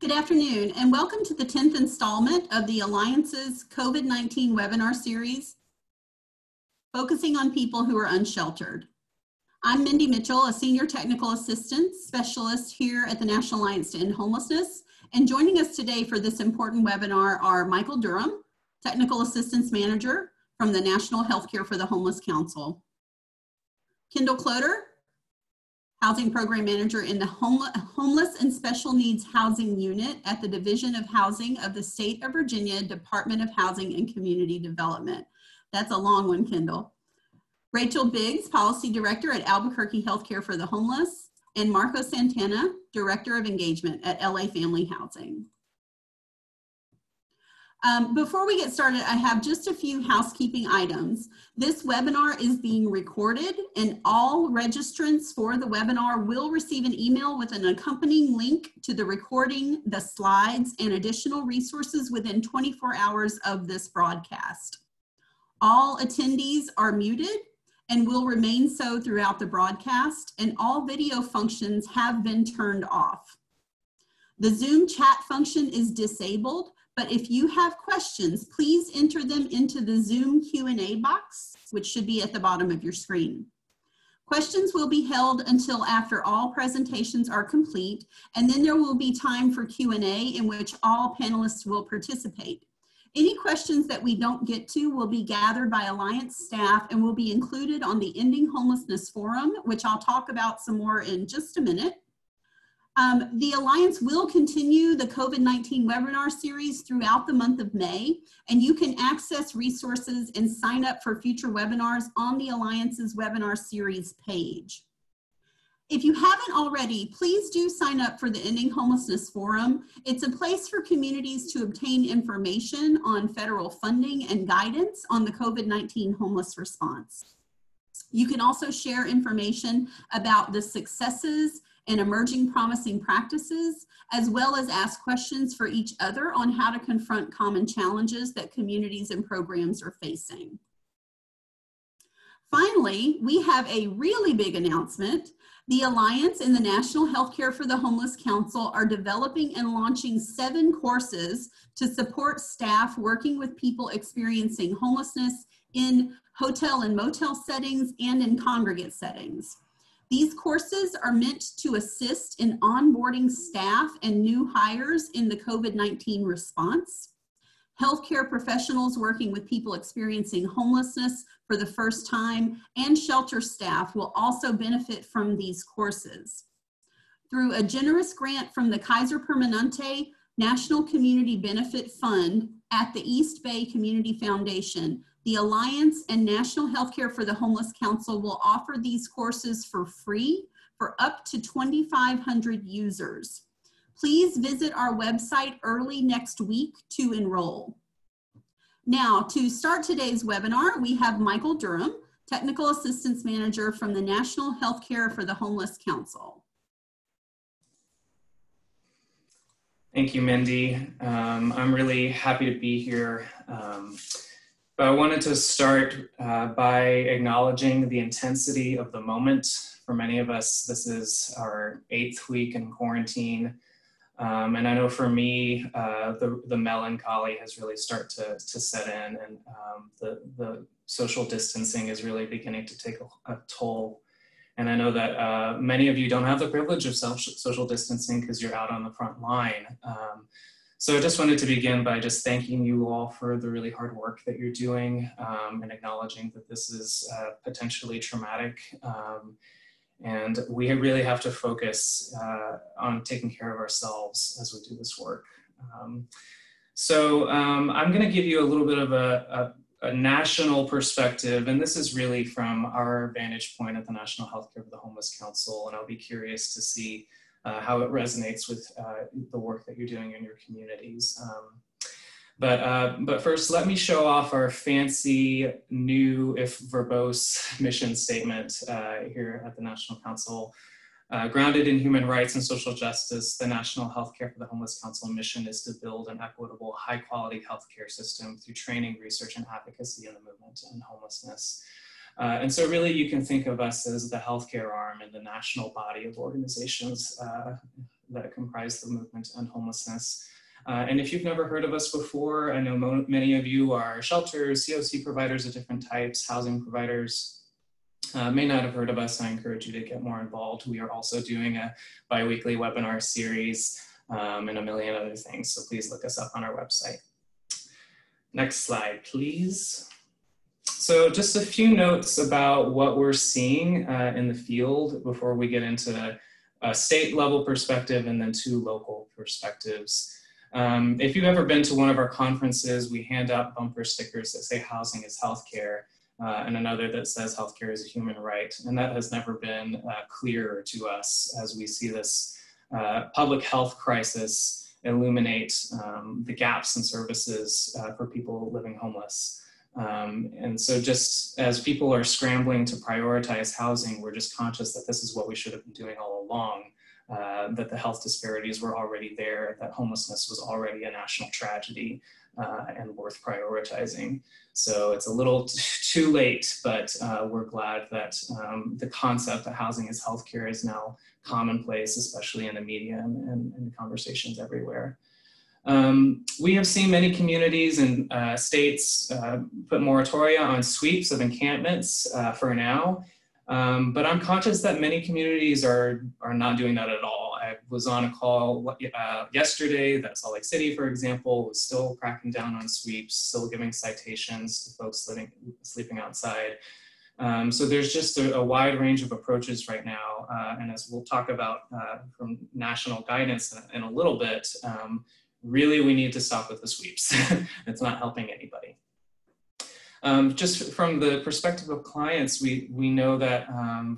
Good afternoon and welcome to the 10th installment of the Alliance's COVID-19 webinar series, focusing on people who are unsheltered. I'm Mindy Mitchell, a Senior Technical Assistant Specialist here at the National Alliance to End Homelessness, and joining us today for this important webinar are Michael Durham, Technical Assistance Manager from the National Healthcare for the Homeless Council, Kendall Cloder, Housing Program Manager in the Homeless and Special Needs Housing Unit at the Division of Housing of the State of Virginia Department of Housing and Community Development. That's a long one, Kendall. Rachel Biggs, Policy Director at Albuquerque Healthcare for the Homeless, and Marco Santana, Director of Engagement at LA Family Housing. Before we get started, I have just a few housekeeping items. This webinar is being recorded, and all registrants for the webinar will receive an email with an accompanying link to the recording, the slides, and additional resources within 24 hours of this broadcast. All attendees are muted and will remain so throughout the broadcast, and all video functions have been turned off. The Zoom chat function is disabled, but if you have questions, please enter them into the Zoom Q&A box, which should be at the bottom of your screen. Questions will be held until after all presentations are complete, and then there will be time for Q&A in which all panelists will participate. Any questions that we don't get to will be gathered by Alliance staff and will be included on the Ending Homelessness Forum, which I'll talk about some more in just a minute. The Alliance will continue the COVID-19 webinar series throughout the month of May, and you can access resources and sign up for future webinars on the Alliance's webinar series page. If you haven't already, please do sign up for the Ending Homelessness Forum. It's a place for communities to obtain information on federal funding and guidance on the COVID-19 homeless response. You can also share information about the successes and emerging promising practices, as well as ask questions for each other on how to confront common challenges that communities and programs are facing. Finally, we have a really big announcement. The Alliance and the National Healthcare for the Homeless Council are developing and launching 7 courses to support staff working with people experiencing homelessness in hotel and motel settings and in congregate settings. These courses are meant to assist in onboarding staff and new hires in the COVID-19 response, healthcare professionals working with people experiencing homelessness for the first time, and shelter staff will also benefit from these courses. Through a generous grant from the Kaiser Permanente National Community Benefit Fund at the East Bay Community Foundation, the Alliance and National Healthcare for the Homeless Council will offer these courses for free for up to 2,500 users. Please visit our website early next week to enroll. Now, to start today's webinar, we have Michael Durham, Technical Assistance Manager from the National Healthcare for the Homeless Council. Thank you, Mindy. I'm really happy to be here. But I wanted to start by acknowledging the intensity of the moment. For many of us, this is our 8th week in quarantine. And I know for me, the melancholy has really started to set in, and the social distancing is really beginning to take a toll. And I know that many of you don't have the privilege of social distancing because you're out on the front line. So I just wanted to begin by just thanking you all for the really hard work that you're doing and acknowledging that this is potentially traumatic. And we really have to focus on taking care of ourselves as we do this work. I'm gonna give you a little bit of a national perspective, and this is really from our vantage point at the National Healthcare for the Homeless Council, and I'll be curious to see how it resonates with the work that you're doing in your communities. But first, let me show off our fancy new, if verbose, mission statement here at the National Council. Grounded in human rights and social justice, the National Healthcare for the Homeless Council mission is to build an equitable, high-quality healthcare system through training, research, and advocacy in the movement to end homelessness. And so really you can think of us as the healthcare arm and the national body of organizations that comprise the movement on homelessness. And if you've never heard of us before, I know many of you are shelters, COC providers of different types, housing providers, may not have heard of us. I encourage you to get more involved. We are also doing a bi-weekly webinar series and a million other things, so please look us up on our website. Next slide, please. So just a few notes about what we're seeing in the field before we get into a state level perspective and then two local perspectives. If you've ever been to one of our conferences, we hand out bumper stickers that say housing is healthcare, and another that says healthcare is a human right. And that has never been clearer to us as we see this public health crisis illuminate the gaps in services for people living homeless. And so just as people are scrambling to prioritize housing, we're just conscious that this is what we should have been doing all along, that the health disparities were already there, that homelessness was already a national tragedy, and worth prioritizing. So it's a little too late, but we're glad that the concept that housing is healthcare is now commonplace, especially in the media and conversations everywhere. We have seen many communities and states put moratoria on sweeps of encampments for now, but I'm conscious that many communities are not doing that at all. I was on a call yesterday that Salt Lake City, for example, was still cracking down on sweeps, still giving citations to folks sleeping outside. So there's just a wide range of approaches right now. And as we'll talk about from national guidance in a little bit, really we need to stop with the sweeps. It's not helping anybody. Just from the perspective of clients, we know that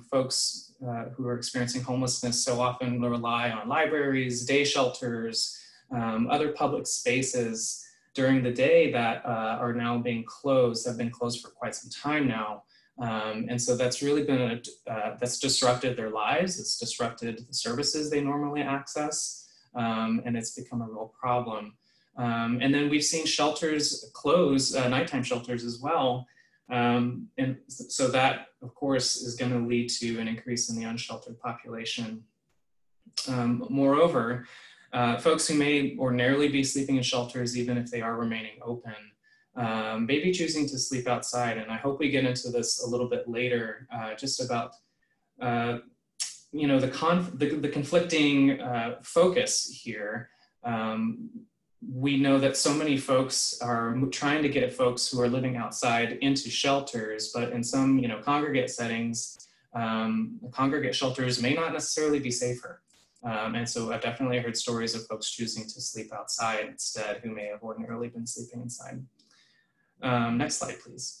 folks who are experiencing homelessness so often rely on libraries, day shelters, other public spaces during the day that are now being closed, have been closed for quite some time now. And so that's really been, that's disrupted their lives, it's disrupted the services they normally access, and it's become a real problem. And then we've seen shelters close, nighttime shelters as well. And so that, of course, is going to lead to an increase in the unsheltered population. Moreover, folks who may ordinarily be sleeping in shelters, even if they are remaining open, may be choosing to sleep outside. And I hope we get into this a little bit later, just about you know, the conflicting focus here. We know that so many folks are trying to get folks who are living outside into shelters, but in some, you know, congregate settings, congregate shelters may not necessarily be safer. And so I've definitely heard stories of folks choosing to sleep outside instead who may have ordinarily been sleeping inside. Next slide, please.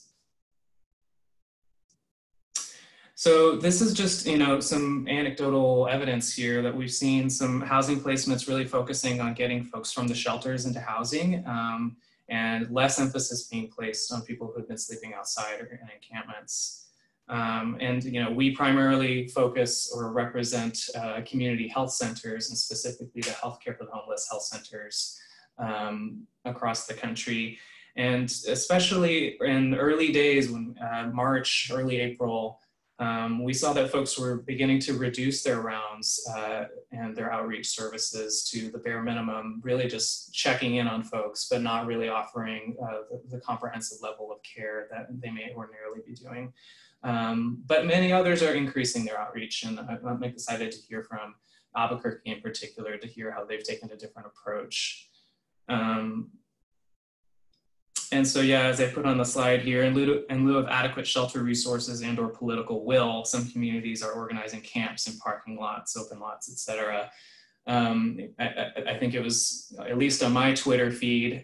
So this is just, you know, some anecdotal evidence here that we've seen some housing placements really focusing on getting folks from the shelters into housing, and less emphasis being placed on people who've been sleeping outside or in encampments. And, you know, we primarily focus or represent community health centers, and specifically the Healthcare for the Homeless health centers across the country. And especially in the early days when March, early April, we saw that folks were beginning to reduce their rounds and their outreach services to the bare minimum, really just checking in on folks, but not really offering the comprehensive level of care that they may ordinarily be doing. But many others are increasing their outreach, and I'm excited to hear from Albuquerque in particular to hear how they've taken a different approach. And so, yeah, as I put on the slide here, in lieu of adequate shelter resources and or political will, some communities are organizing camps in parking lots, open lots, et cetera. I think it was, at least on my Twitter feed,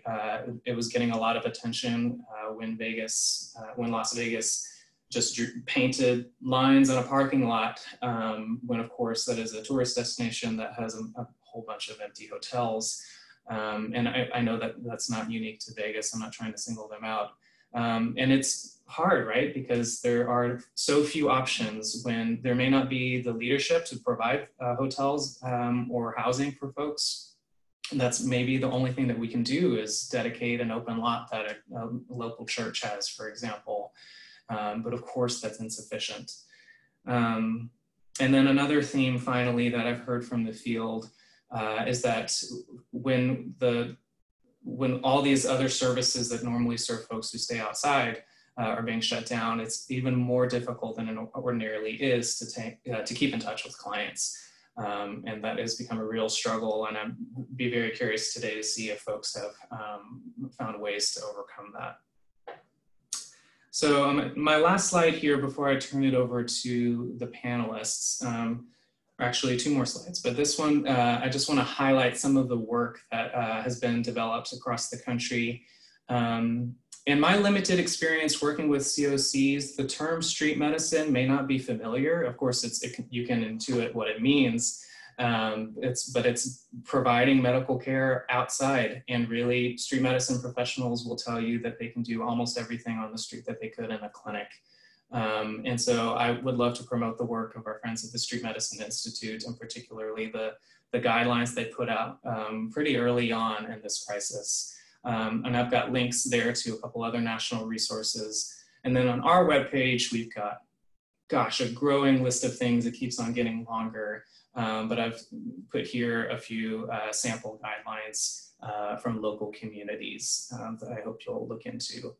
it was getting a lot of attention when Las Vegas just painted lines on a parking lot, when of course that is a tourist destination that has a whole bunch of empty hotels. And I know that that's not unique to Vegas. I'm not trying to single them out. And it's hard, right? Because there are so few options when there may not be the leadership to provide hotels or housing for folks. And that's maybe the only thing that we can do is dedicate an open lot that a local church has, for example. But of course, that's insufficient. And then another theme, finally, that I've heard from the field is that when all these other services that normally serve folks who stay outside are being shut down, it's even more difficult than it ordinarily is to keep in touch with clients. And that has become a real struggle, and I'd be very curious today to see if folks have found ways to overcome that. So my last slide here before I turn it over to the panelists, or actually two more slides, but this one, I just want to highlight some of the work that has been developed across the country. In my limited experience working with COCs, the term street medicine may not be familiar. Of course, you can intuit what it means, but it's providing medical care outside, and really street medicine professionals will tell you that they can do almost everything on the street that they could in a clinic. And so I would love to promote the work of our friends at the Street Medicine Institute, and particularly the guidelines they put out pretty early on in this crisis. And I've got links there to a couple other national resources. And then on our webpage, we've got, gosh, a growing list of things. It keeps on getting longer, but I've put here a few sample guidelines from local communities that I hope you'll look into.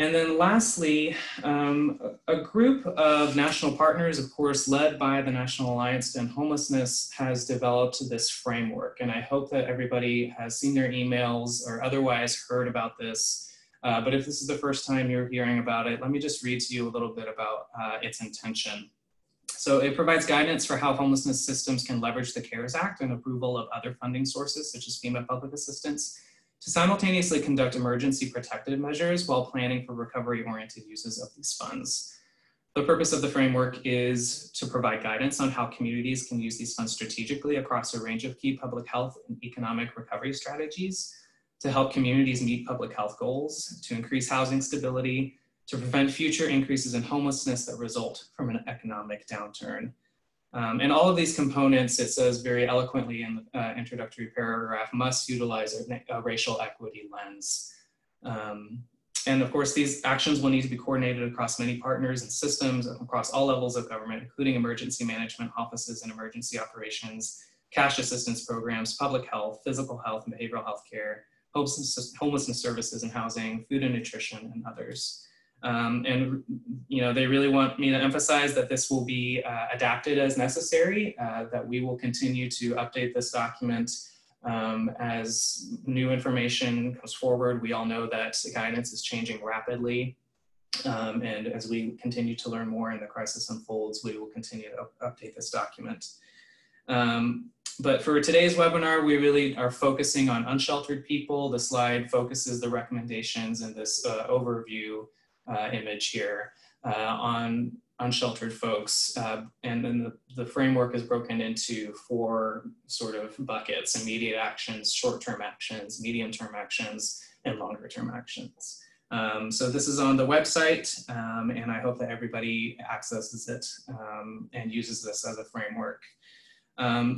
And then lastly, a group of national partners, of course, led by the National Alliance to End Homelessness, has developed this framework. And I hope that everybody has seen their emails or otherwise heard about this. But if this is the first time you're hearing about it, let me just read to you a little bit about its intention. So it provides guidance for how homelessness systems can leverage the CARES Act and approval of other funding sources, such as FEMA public assistance, to simultaneously conduct emergency protective measures while planning for recovery-oriented uses of these funds. The purpose of the framework is to provide guidance on how communities can use these funds strategically across a range of key public health and economic recovery strategies, to help communities meet public health goals, to increase housing stability, to prevent future increases in homelessness that result from an economic downturn. And all of these components, it says very eloquently in the introductory paragraph, must utilize a racial equity lens. And of course, these actions will need to be coordinated across many partners and systems across all levels of government, including emergency management offices and emergency operations, cash assistance programs, public health, physical health and behavioral health care, homelessness services and housing, food and nutrition, and others. And you know, they really want me to emphasize that this will be adapted as necessary, that we will continue to update this document as new information comes forward. We all know that the guidance is changing rapidly. And as we continue to learn more and the crisis unfolds, we will continue to update this document. But for today's webinar, we really are focusing on unsheltered people. The slide focuses the recommendations in this overview image here on unsheltered folks. And then the framework is broken into four sort of buckets: immediate actions, short-term actions, medium-term actions, and longer-term actions. So this is on the website, and I hope that everybody accesses it and uses this as a framework.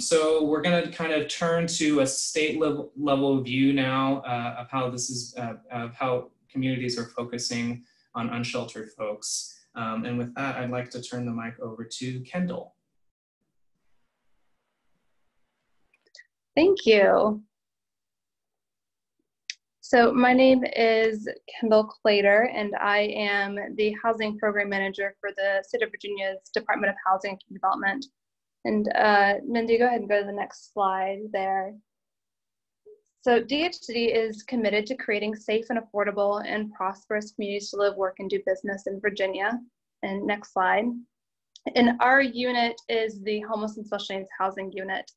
So we're going to kind of turn to a state level view now of how this is, of how communities are focusing on unsheltered folks. And with that, I'd like to turn the mic over to Kendall. Thank you. So my name is Kendall Cloder, and I am the Housing Program Manager for the State of Virginia's Department of Housing and Community Development. And Mindy, go ahead and go to the next slide there. So DHCD is committed to creating safe and affordable and prosperous communities to live, work, and do business in Virginia. And next slide. And our unit is the Homeless and Special Needs Housing Unit,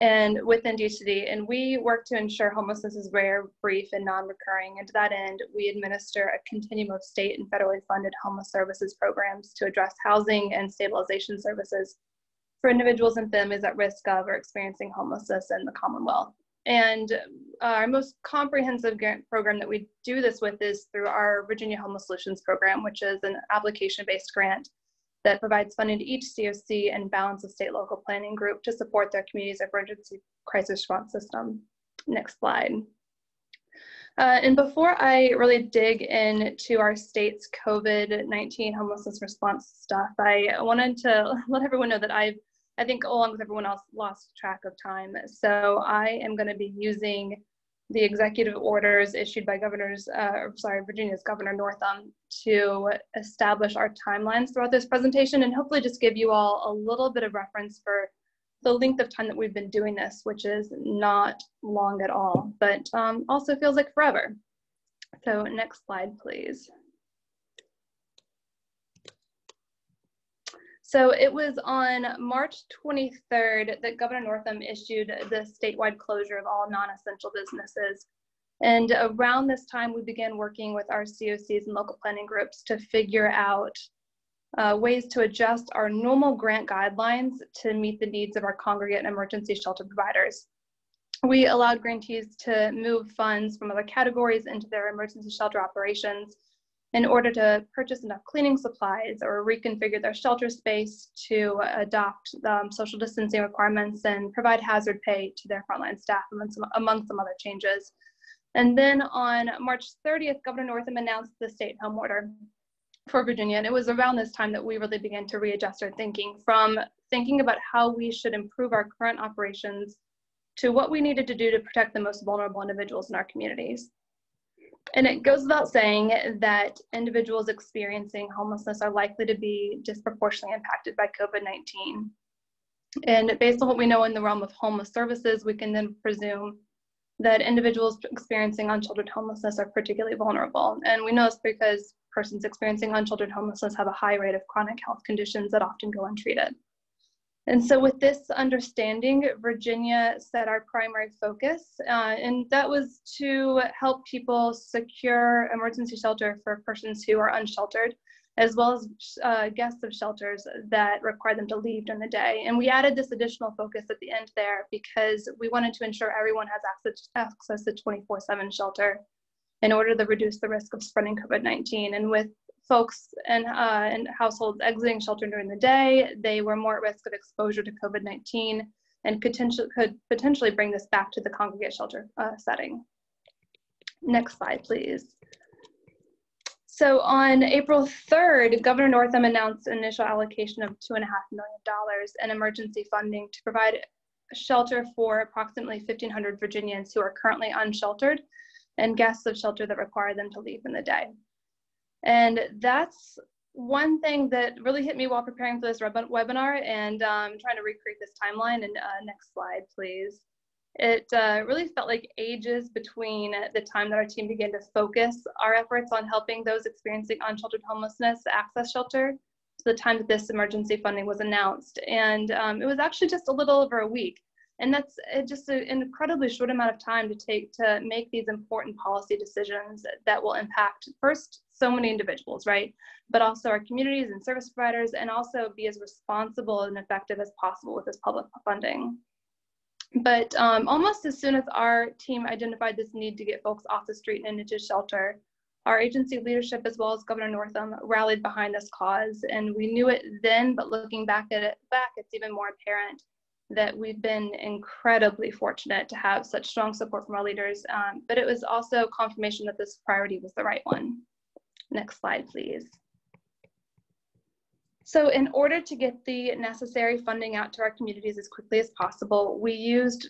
and within DHCD, and we work to ensure homelessness is rare, brief, and non-recurring. And to that end, we administer a continuum of state and federally funded homeless services programs to address housing and stabilization services for individuals and families at risk of or experiencing homelessness in the Commonwealth. And our most comprehensive grant program that we do this with is through our Virginia Homeless Solutions Program, which is an application-based grant that provides funding to each COC and balance of state local planning group to support their community's emergency crisis response system. Next slide. And before I really dig into our state's COVID-19 homelessness response stuff, I wanted to let everyone know that I've I think along with everyone else, lost track of time. So I am going to be using the executive orders issued by Virginia's Governor Northam to establish our timelines throughout this presentation, and hopefully just give you all a little bit of reference for the length of time that we've been doing this, which is not long at all, but also feels like forever. So next slide, please. So it was on March 23rd that Governor Northam issued the statewide closure of all non-essential businesses. And around this time, we began working with our COCs and local planning groups to figure out ways to adjust our normal grant guidelines to meet the needs of our congregate and emergency shelter providers. We allowed grantees to move funds from other categories into their emergency shelter operations in order to purchase enough cleaning supplies or reconfigure their shelter space to adopt social distancing requirements and provide hazard pay to their frontline staff, among some other changes. And then on March 30th, Governor Northam announced the stay-at-home order for Virginia. And it was around this time that we really began to readjust our thinking, from thinking about how we should improve our current operations to what we needed to do to protect the most vulnerable individuals in our communities. And it goes without saying that individuals experiencing homelessness are likely to be disproportionately impacted by COVID-19. And based on what we know in the realm of homeless services, we can then presume that individuals experiencing unsheltered homelessness are particularly vulnerable. And we know this because persons experiencing unsheltered homelessness have a high rate of chronic health conditions that often go untreated. And so with this understanding, Virginia set our primary focus, and that was to help people secure emergency shelter for persons who are unsheltered, as well as guests of shelters that require them to leave during the day. And we added this additional focus at the end there because we wanted to ensure everyone has access to 24/7 shelter in order to reduce the risk of spreading COVID-19. And with folks and households exiting shelter during the day, they were more at risk of exposure to COVID-19 and could potentially bring this back to the congregate shelter setting. Next slide, please. So on April 3rd, Governor Northam announced initial allocation of $2.5 million in emergency funding to provide shelter for approximately 1,500 Virginians who are currently unsheltered and guests of shelter that require them to leave in the day. And that's one thing that really hit me while preparing for this webinar and trying to recreate this timeline. And next slide, please. It really felt like ages between the time that our team began to focus our efforts on helping those experiencing unsheltered homelessness access shelter to the time that this emergency funding was announced. And it was actually just a little over a week. And that's just an incredibly short amount of time to make these important policy decisions that will impact first so many individuals, right? But also our communities and service providers, and also be as responsible and effective as possible with this public funding. But almost as soon as our team identified this need to get folks off the street and into shelter, our agency leadership, as well as Governor Northam, rallied behind this cause. And we knew it then, but looking back at it, it's even more apparent that we've been incredibly fortunate to have such strong support from our leaders, but it was also confirmation that this priority was the right one. Next slide, please. So in order to get the necessary funding out to our communities as quickly as possible, we used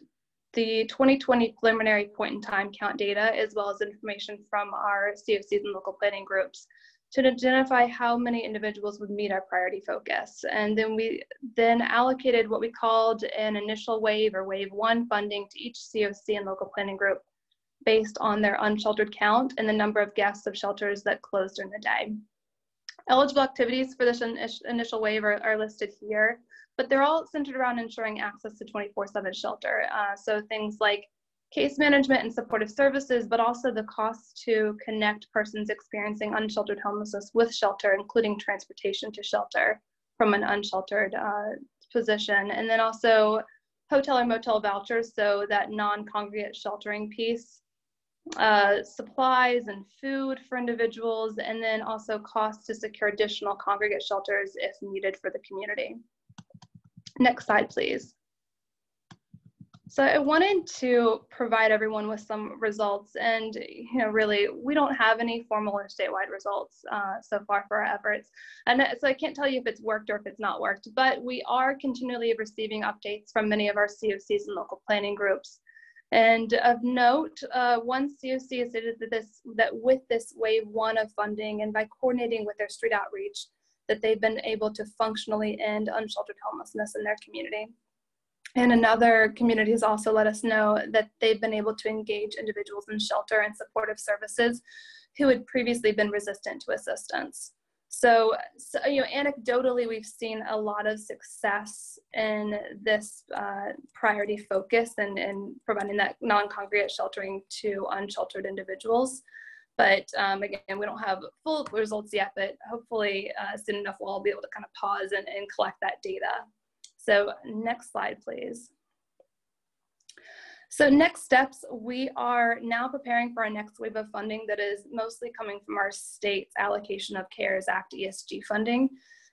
the 2020 preliminary point in time count data, as well as information from our COCs and local planning groups, to identify how many individuals would meet our priority focus. And then we allocated what we called an initial wave, or wave one funding, to each COC and local planning group based on their unsheltered count and the number of guests of shelters that closed during the day. Eligible activities for this initial wave are listed here, but they're all centered around ensuring access to 24/7 shelter. So things like case management and supportive services, but also the cost to connect persons experiencing unsheltered homelessness with shelter, including transportation to shelter from an unsheltered position. And then also hotel or motel vouchers, so that non-congregate sheltering piece, supplies and food for individuals, and then also costs to secure additional congregate shelters if needed for the community. Next slide, please. So I wanted to provide everyone with some results, and really we don't have any formal or statewide results so far for our efforts, and so I can't tell you if it's worked or if it's not worked, but we are continually receiving updates from many of our COCs and local planning groups. And of note, one COC has stated that with this wave one of funding and by coordinating with their street outreach, that they've been able to functionally end unsheltered homelessness in their community. And another community has also let us know that they've been able to engage individuals in shelter and supportive services who had previously been resistant to assistance. So anecdotally, we've seen a lot of success in this priority focus and providing that non-congregate sheltering to unsheltered individuals. But again, we don't have full results yet, but hopefully soon enough, we'll all be able to kind of pause and collect that data. So next slide, please. So next steps, we are now preparing for our next wave of funding that is mostly coming from our state's allocation of CARES Act ESG funding.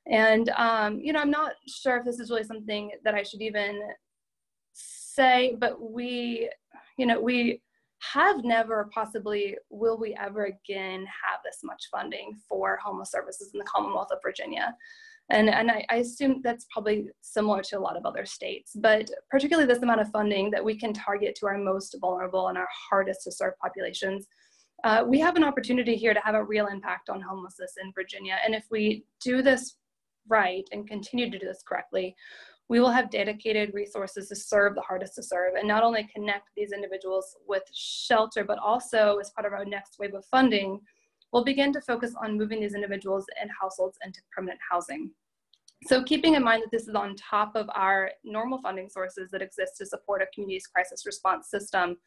And, I'm not sure if this is really something that I should even say, but we have never, possibly will we ever again have this much funding for homeless services in the Commonwealth of Virginia. And I assume that's probably similar to a lot of other states, but particularly this amount of funding that we can target to our most vulnerable and our hardest to serve populations. We have an opportunity here to have a real impact on homelessness in Virginia. And if we do this right and continue to do this correctly, we will have dedicated resources to serve the hardest to serve and not only connect these individuals with shelter, but also as part of our next wave of funding, we'll begin to focus on moving these individuals and households into permanent housing. So keeping in mind that this is on top of our normal funding sources that exist to support a community's crisis response system,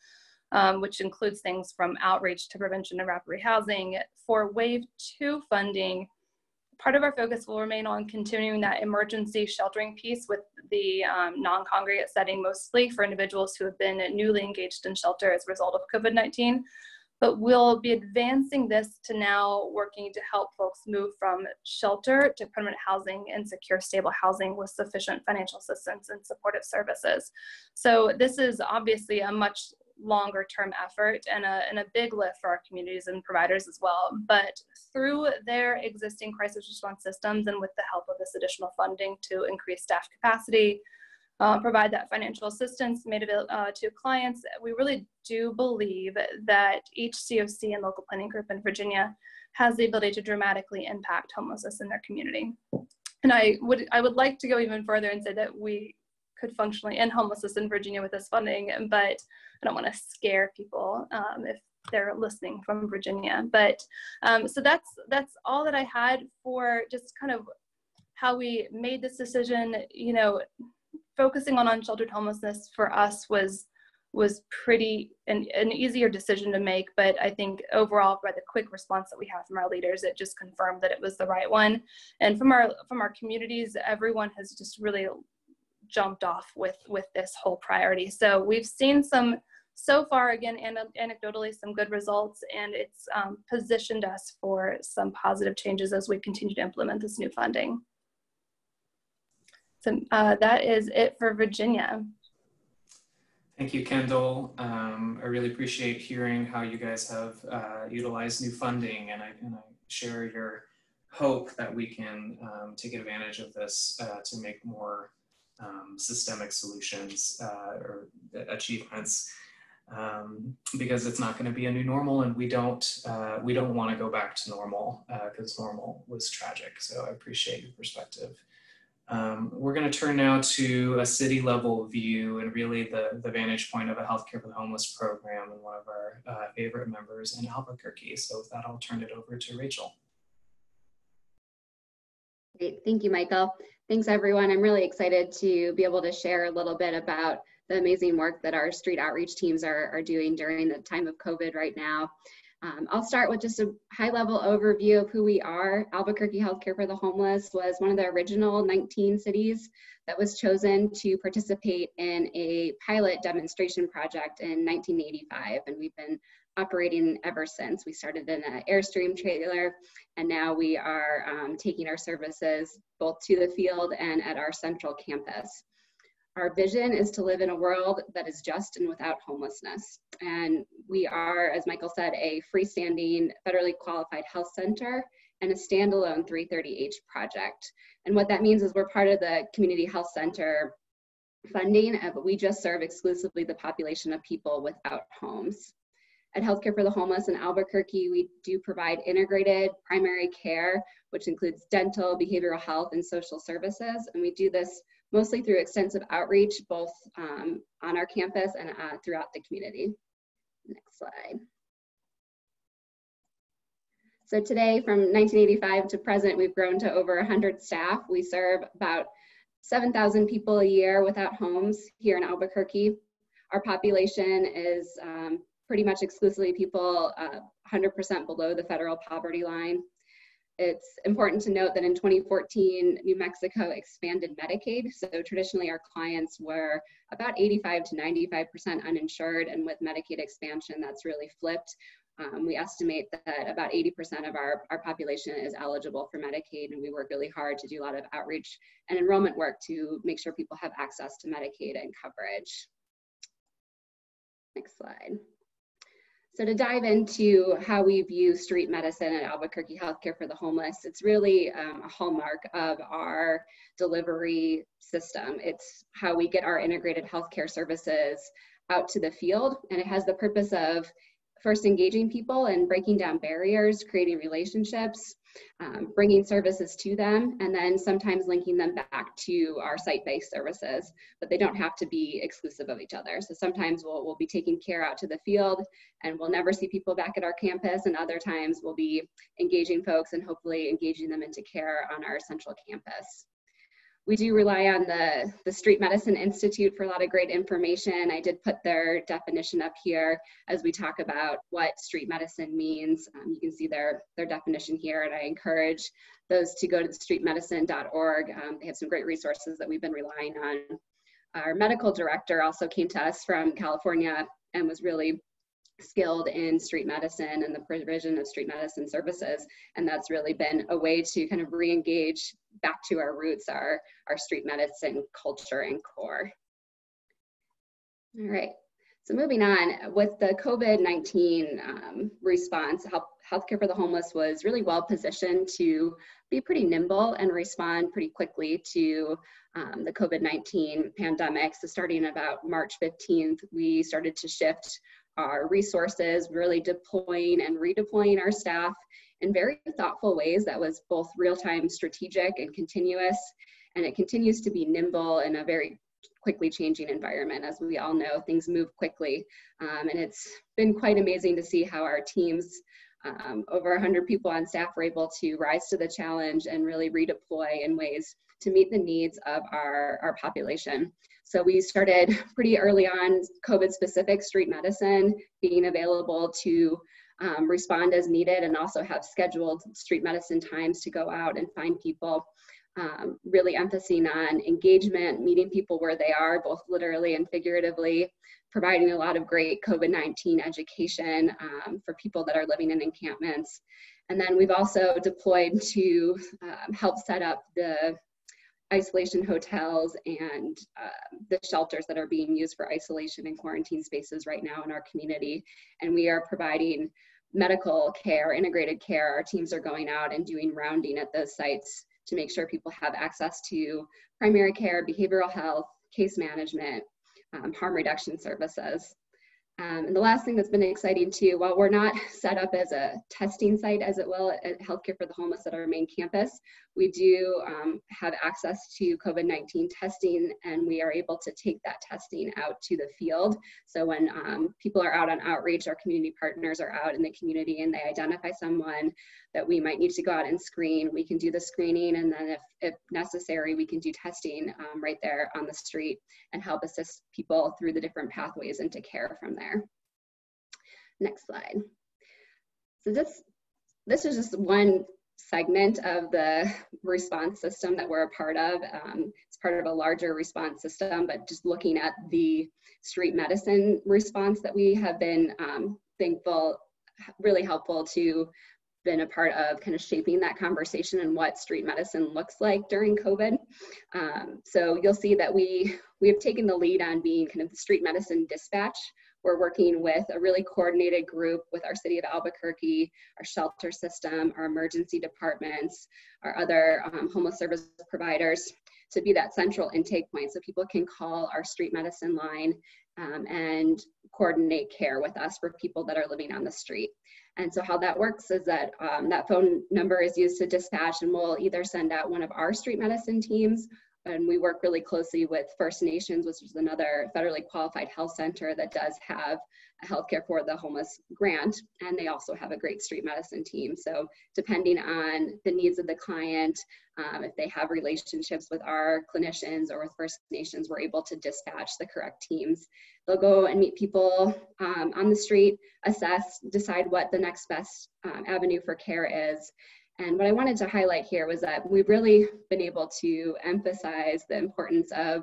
which includes things from outreach to prevention and rapid rehousing. For wave two funding, part of our focus will remain on continuing that emergency sheltering piece with the non-congregate setting, mostly for individuals who have been newly engaged in shelter as a result of COVID-19. But we'll be advancing this to now working to help folks move from shelter to permanent housing and secure, stable housing with sufficient financial assistance and supportive services. So this is obviously a much longer term effort and a big lift for our communities and providers as well. But through their existing crisis response systems and with the help of this additional funding to increase staff capacity, provide that financial assistance made to clients. We really do believe that each COC and local planning group in Virginia has the ability to dramatically impact homelessness in their community. And I would like to go even further and say that we could functionally end homelessness in Virginia with this funding, but I don't want to scare people if they're listening from Virginia. But so that's all that I had for just kind of how we made this decision. Focusing on unsheltered homelessness for us was pretty an easier decision to make, but I think overall by the quick response that we had from our leaders, it just confirmed that it was the right one. And from our communities, everyone has just really jumped off with this whole priority. So we've seen some, so far again, and anecdotally, some good results, and it's positioned us for some positive changes as we continue to implement this new funding. So that is it for Virginia. Thank you, Kendall. I really appreciate hearing how you guys have utilized new funding, and I share your hope that we can take advantage of this to make more systemic solutions or achievements, because it's not going to be a new normal, and we don't want to go back to normal because normal was tragic. So I appreciate your perspective. We're going to turn now to a city level view and really the vantage point of a Healthcare for the Homeless program and one of our favorite members in Albuquerque. So with that, I'll turn it over to Rachel. Great. Thank you, Michael. Thanks, everyone. I'm really excited to be able to share a little bit about the amazing work that our street outreach teams are doing during the time of COVID right now. I'll start with just a high-level overview of who we are. Albuquerque Healthcare for the Homeless was one of the original 19 cities that was chosen to participate in a pilot demonstration project in 1985, and we've been operating ever since. We started in an Airstream trailer, and now we are taking our services both to the field and at our central campus. Our vision is to live in a world that is just and without homelessness. And we are, as Michael said, a freestanding, federally qualified health center and a standalone 330H project. And what that means is we're part of the community health center funding, but we just serve exclusively the population of people without homes. At Healthcare for the Homeless in Albuquerque, we do provide integrated primary care, which includes dental, behavioral health, and social services. And we do this mostly through extensive outreach, both on our campus and throughout the community. Next slide. So today, from 1985 to present, we've grown to over 100 staff. We serve about 7,000 people a year without homes here in Albuquerque. Our population is pretty much exclusively people 100% below the federal poverty line. It's important to note that in 2014, New Mexico expanded Medicaid. So traditionally our clients were about 85 to 95% uninsured, and with Medicaid expansion, that's really flipped. We estimate that about 80% of our population is eligible for Medicaid, and we work really hard to do a lot of outreach and enrollment work to make sure people have access to Medicaid and coverage. Next slide. So to dive into how we view street medicine at Albuquerque Healthcare for the Homeless, it's really a hallmark of our delivery system. It's how we get our integrated healthcare services out to the field, and it has the purpose of first engaging people and breaking down barriers, creating relationships, bringing services to them, and then sometimes linking them back to our site-based services, but they don't have to be exclusive of each other. So sometimes we'll be taking care out to the field and we'll never see people back at our campus, and other times we'll be engaging folks and hopefully engaging them into care on our central campus. We do rely on the Street Medicine Institute for a lot of great information. I did put their definition up here as we talk about what street medicine means. You can see their definition here, and I encourage those to go to the streetmedicine.org. They have some great resources that we've been relying on. Our medical director also came to us from California and was really skilled in street medicine and the provision of street medicine services, and that's really been a way to kind of re-engage back to our roots, our street medicine culture and core. All right, so moving on, with the COVID-19 response, Healthcare for the Homeless was really well positioned to be pretty nimble and respond pretty quickly to the COVID-19 pandemic. So starting about March 15th, we started to shift our resources, really deploying and redeploying our staff in very thoughtful ways that was both real-time strategic and continuous, and it continues to be nimble in a very quickly changing environment. As we all know, things move quickly, and it's been quite amazing to see how our teams, over 100 people on staff, were able to rise to the challenge and really redeploy in ways to meet the needs of our population. So we started pretty early on COVID-specific street medicine being available to respond as needed, and also have scheduled street medicine times to go out and find people, really emphasizing on engagement, meeting people where they are, both literally and figuratively, providing a lot of great COVID-19 education for people that are living in encampments. And then we've also deployed to help set up the isolation hotels and the shelters that are being used for isolation and quarantine spaces right now in our community. And we are providing medical care, integrated care. Our teams are going out and doing rounding at those sites to make sure people have access to primary care, behavioral health, case management, harm reduction services. And the last thing that's been exciting too, while we're not set up as a testing site, as it will, at Healthcare for the Homeless at our main campus, we do have access to COVID-19 testing, and we are able to take that testing out to the field. So when people are out on outreach, our community partners are out in the community and they identify someone that we might need to go out and screen, we can do the screening, and then if necessary, we can do testing right there on the street and help assist people through the different pathways into care from there. Next slide. So this is just one segment of the response system that we're a part of. It's part of a larger response system, but just looking at the street medicine response that we have been thankful, really helpful to been a part of kind of shaping that conversation and what street medicine looks like during COVID. So you'll see that we have taken the lead on being kind of the street medicine dispatch. We're working with a really coordinated group with our city of Albuquerque, our shelter system, our emergency departments, our other homeless service providers to be that central intake point so people can call our street medicine line and coordinate care with us for people that are living on the street. And so how that works is that that phone number is used to dispatch, and we'll either send out one of our street medicine teams, and we work really closely with First Nations, which is another federally qualified health center that does have a Healthcare for the Homeless grant, and they also have a great street medicine team. So depending on the needs of the client, if they have relationships with our clinicians or with First Nations, we're able to dispatch the correct teams. They'll go and meet people on the street, assess, decide what the next best avenue for care is. And what I wanted to highlight here was that we've really been able to emphasize the importance of,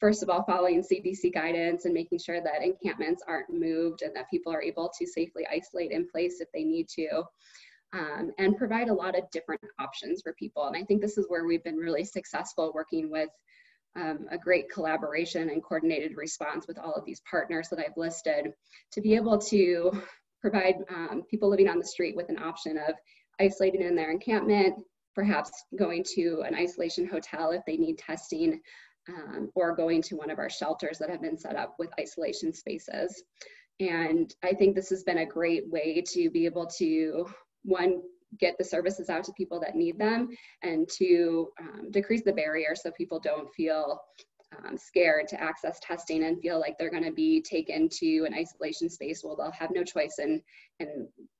first of all, following CDC guidance and making sure that encampments aren't moved and that people are able to safely isolate in place if they need to, and provide a lot of different options for people. And I think this is where we've been really successful working with a great collaboration and coordinated response with all of these partners that I've listed to be able to provide people living on the street with an option of isolating in their encampment, perhaps going to an isolation hotel if they need testing, or going to one of our shelters that have been set up with isolation spaces. And I think this has been a great way to be able to, one, get the services out to people that need them, and two, decrease the barrier so people don't feel scared to access testing and feel like they're going to be taken to an isolation space where they'll have no choice in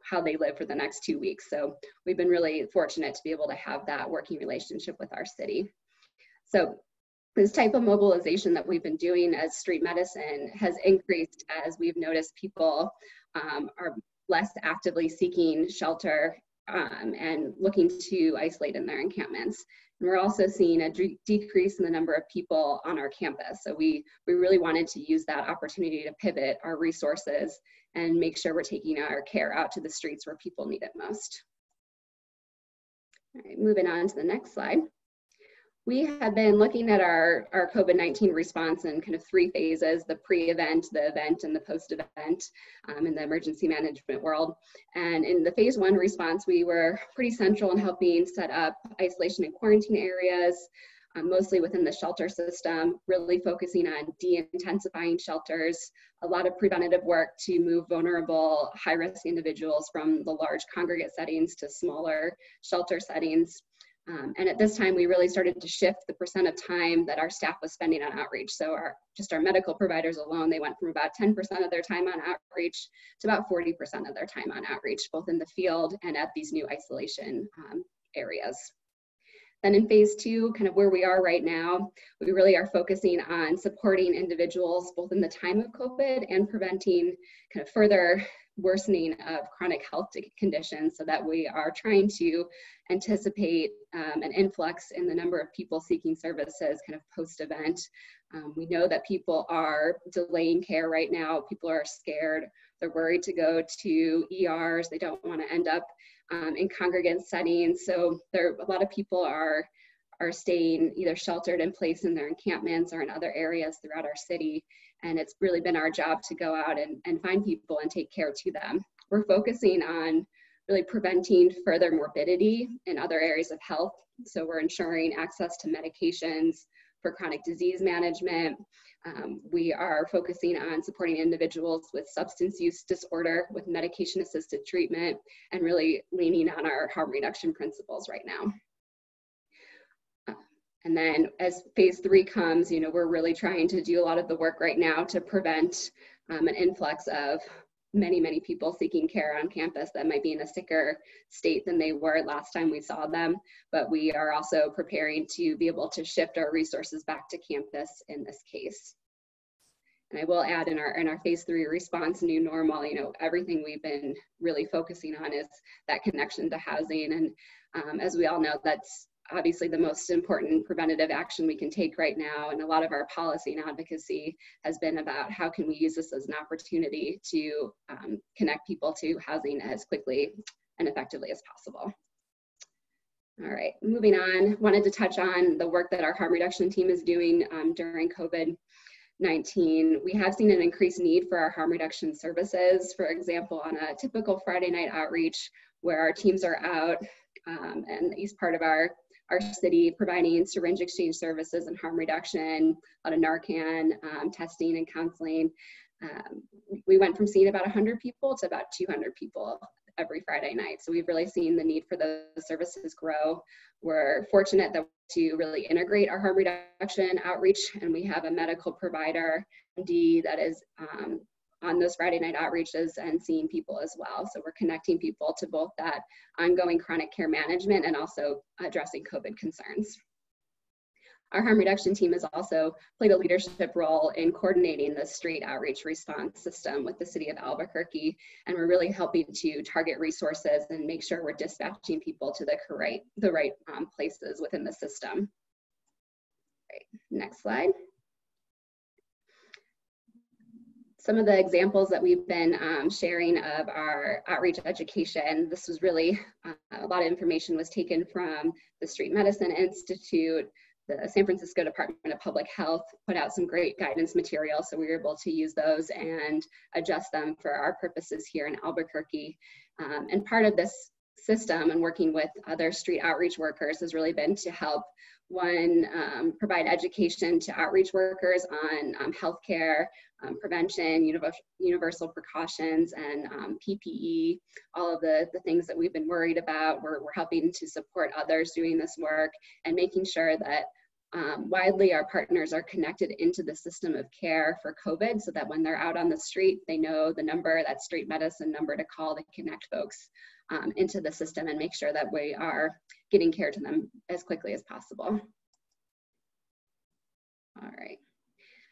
how they live for the next 2 weeks. So we've been really fortunate to be able to have that working relationship with our city. So this type of mobilization that we've been doing as street medicine has increased as we've noticed people are less actively seeking shelter and looking to isolate in their encampments. And we're also seeing a decrease in the number of people on our campus. So we really wanted to use that opportunity to pivot our resources and make sure we're taking our care out to the streets where people need it most. All right, moving on to the next slide. We have been looking at our COVID-19 response in kind of three phases: the pre-event, the event, and the post-event in the emergency management world. And in the phase one response, we were pretty central in helping set up isolation and quarantine areas, mostly within the shelter system, really focusing on de-intensifying shelters, a lot of preventative work to move vulnerable, high-risk individuals from the large congregate settings to smaller shelter settings. And at this time, we really started to shift the percent of time that our staff was spending on outreach. So just our medical providers alone, they went from about 10% of their time on outreach to about 40% of their time on outreach, both in the field and at these new isolation areas. Then in phase two, kind of where we are right now, we really are focusing on supporting individuals both in the time of COVID and preventing kind of further worsening of chronic health conditions, so that we are trying to anticipate an influx in the number of people seeking services kind of post-event. We know that people are delaying care right now. People are scared. They're worried to go to ERs. They don't want to end up in congregate settings. So a lot of people are staying either sheltered in place in their encampments or in other areas throughout our city. And it's really been our job to go out and find people and take care to them. We're focusing on really preventing further morbidity in other areas of health. So we're ensuring access to medications for chronic disease management. We are focusing on supporting individuals with substance use disorder with medication-assisted treatment, and really leaning on our harm reduction principles right now. And then as phase three comes, you know, we're really trying to do a lot of the work right now to prevent an influx of many, many people seeking care on campus that might be in a sicker state than they were last time we saw them. But we are also preparing to be able to shift our resources back to campus in this case. And I will add, in our phase three response, new normal, you know, everything we've been really focusing on is that connection to housing. And as we all know, that's obviously the most important preventative action we can take right now. And a lot of our policy and advocacy has been about how can we use this as an opportunity to connect people to housing as quickly and effectively as possible. All right, moving on, wanted to touch on the work that our harm reduction team is doing during COVID-19. We have seen an increased need for our harm reduction services. For example, on a typical Friday night outreach where our teams are out in the east part of our city providing syringe exchange services and harm reduction, a lot of Narcan testing and counseling. We went from seeing about 100 people to about 200 people every Friday night. So we've really seen the need for those services grow. We're fortunate that to really integrate our harm reduction outreach, and we have a medical provider, MD, that is on those Friday night outreaches and seeing people as well. So we're connecting people to both that ongoing chronic care management and also addressing COVID concerns. Our harm reduction team has also played a leadership role in coordinating the street outreach response system with the city of Albuquerque, and we're really helping to target resources and make sure we're dispatching people to the right places within the system. Right, next slide. Some of the examples that we've been sharing of our outreach education, this was really a lot of information was taken from the Street Medicine Institute. The San Francisco Department of Public Health put out some great guidance material, so we were able to use those and adjust them for our purposes here in Albuquerque. And part of this system and working with other street outreach workers has really been to help, one, provide education to outreach workers on healthcare, prevention, universal precautions, and PPE, all of the things that we've been worried about. We're helping to support others doing this work and making sure that widely our partners are connected into the system of care for COVID so that when they're out on the street, they know the number, that street medicine number to call to connect folks into the system and make sure that we are getting care to them as quickly as possible. All right.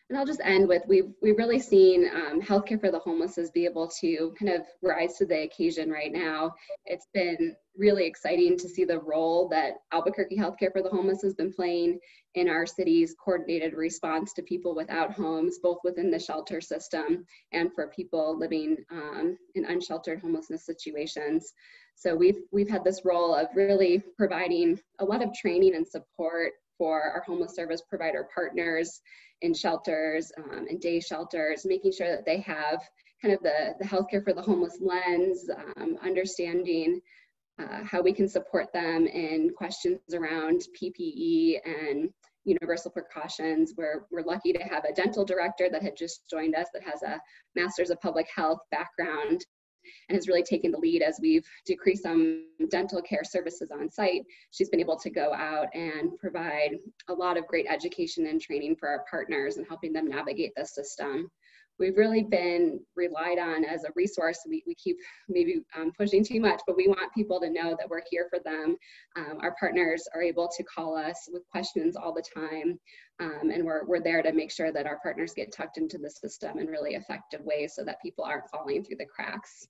And I'll just end with, we've really seen healthcare for the homeless be able to kind of rise to the occasion right now. It's been really exciting to see the role that Albuquerque Healthcare for the Homeless has been playing in our city's coordinated response to people without homes, both within the shelter system and for people living in unsheltered homelessness situations. So we've had this role of really providing a lot of training and support for our homeless service provider partners in shelters and day shelters, making sure that they have kind of the healthcare for the homeless lens, understanding how we can support them in questions around PPE and universal precautions. We're lucky to have a dental director that had just joined us that has a master's of public health background and has really taken the lead as we've decreased some dental care services on site. She's been able to go out and provide a lot of great education and training for our partners and helping them navigate the system. We've really been relied on as a resource. We keep maybe pushing too much, but we want people to know that we're here for them. Our partners are able to call us with questions all the time, and we're there to make sure that our partners get tucked into the system in really effective ways so that people aren't falling through the cracks.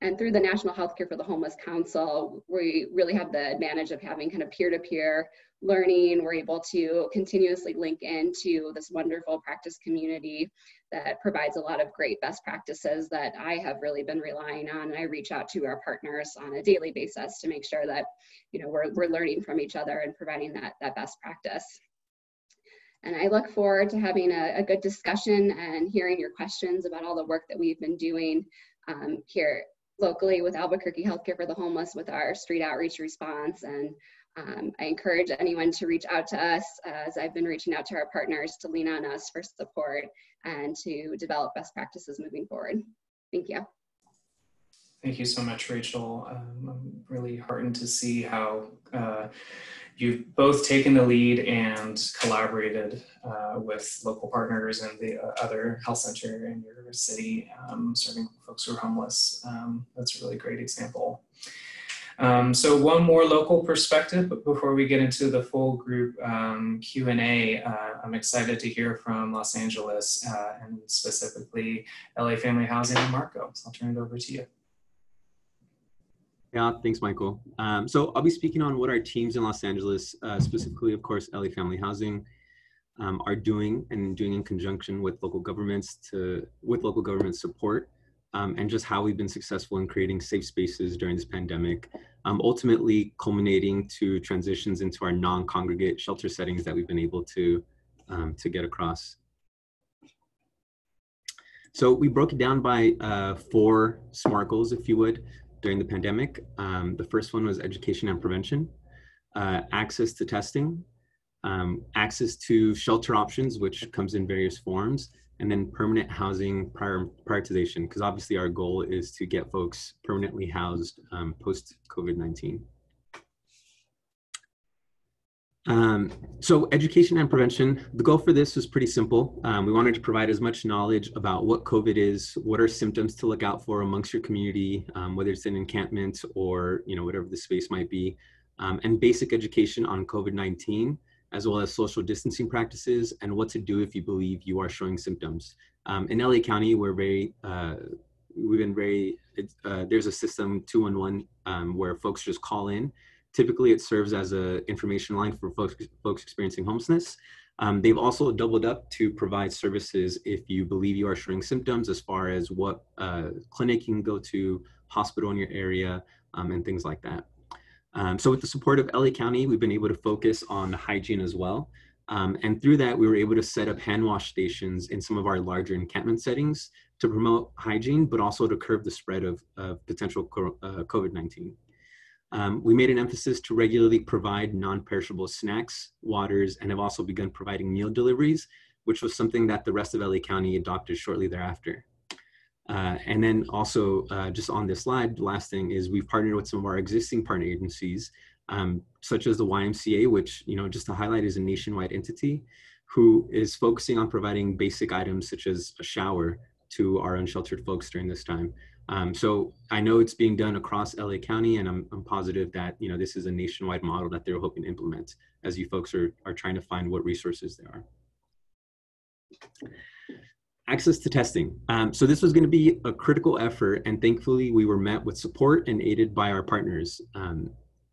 And through the National Healthcare for the Homeless Council, we really have the advantage of having kind of peer-to-peer learning. We're able to continuously link into this wonderful practice community that provides a lot of great best practices that I have really been relying on. And I reach out to our partners on a daily basis to make sure that, you know, we're learning from each other and providing that best practice. And I look forward to having a good discussion and hearing your questions about all the work that we've been doing here locally with Albuquerque Healthcare for the Homeless with our street outreach response. And I encourage anyone to reach out to us, as I've been reaching out to our partners, to lean on us for support and to develop best practices moving forward. Thank you. Thank you so much, Rachel. I'm really heartened to see how you've both taken the lead and collaborated with local partners and the other health center in your city, serving folks who are homeless. That's a really great example. So one more local perspective, but before we get into the full group Q&A, I'm excited to hear from Los Angeles and specifically LA Family Housing and Marco. So I'll turn it over to you. Yeah, thanks, Michael. So I'll be speaking on what our teams in Los Angeles, specifically, of course, LA Family Housing, are doing in conjunction with local government support and just how we've been successful in creating safe spaces during this pandemic, ultimately culminating to transitions into our non-congregate shelter settings that we've been able to get across. So we broke it down by four SMART goals, if you would, during the pandemic. The first one was education and prevention, access to testing, access to shelter options, which comes in various forms, and then permanent housing prioritization, because obviously our goal is to get folks permanently housed post-COVID-19. So education and prevention, the goal for this was pretty simple. We wanted to provide as much knowledge about what COVID is, what are symptoms to look out for amongst your community, whether it's an encampment or, you know, whatever the space might be, and basic education on COVID-19, as well as social distancing practices and what to do if you believe you are showing symptoms. In LA County, we're there's a system 211 where folks just call in. Typically, it serves as an information line for folks experiencing homelessness. They've also doubled up to provide services if you believe you are showing symptoms, as far as what clinic you can go to, hospital in your area, and things like that. So with the support of LA County, we've been able to focus on hygiene as well. And through that, we were able to set up hand wash stations in some of our larger encampment settings to promote hygiene, but also to curb the spread of potential COVID-19. We made an emphasis to regularly provide non-perishable snacks, waters, and have also begun providing meal deliveries, which was something that the rest of LA County adopted shortly thereafter. And then also, just on this slide, the last thing is we've partnered with some of our existing partner agencies, such as the YMCA, which, you know, just to highlight, is a nationwide entity who is focusing on providing basic items such as a shower to our unsheltered folks during this time. So I know it's being done across LA County, and I'm positive that, you know, this is a nationwide model that they're hoping to implement as you folks are trying to find what resources there are. Access to testing. So this was going to be a critical effort, and thankfully we were met with support and aided by our partners.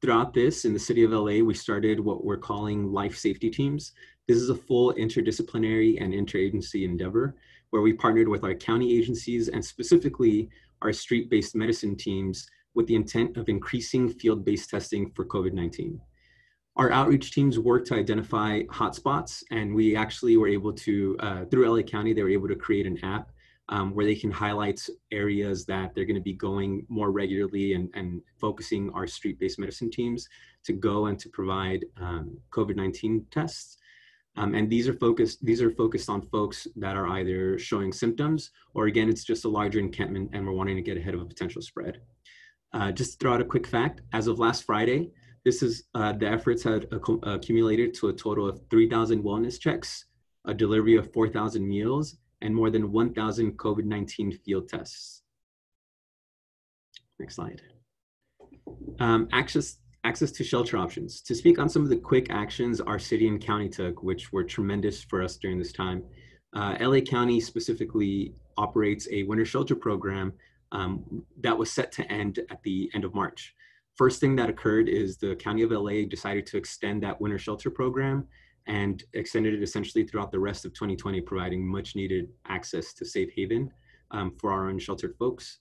Throughout this, in the city of LA, we started what we're calling life safety teams. This is a full interdisciplinary and interagency endeavor where we partnered with our county agencies and specifically our street-based medicine teams with the intent of increasing field-based testing for COVID-19. Our outreach teams worked to identify hotspots, and we actually were able to, through LA County, they were able to create an app where they can highlight areas that they're going to be going more regularly and focusing our street-based medicine teams to go and to provide COVID-19 tests. And these are focused on folks that are either showing symptoms or, again, it's just a larger encampment and we're wanting to get ahead of a potential spread. Just to throw out a quick fact, as of last Friday, this is the efforts had accumulated to a total of 3,000 wellness checks, a delivery of 4,000 meals, and more than 1,000 COVID-19 field tests. Next slide. Access to shelter options. To speak on some of the quick actions our city and county took, which were tremendous for us during this time, LA County specifically operates a winter shelter program that was set to end at the end of March. First thing that occurred is the County of LA decided to extend that winter shelter program and extended it essentially throughout the rest of 2020, providing much needed access to safe haven for our unsheltered folks.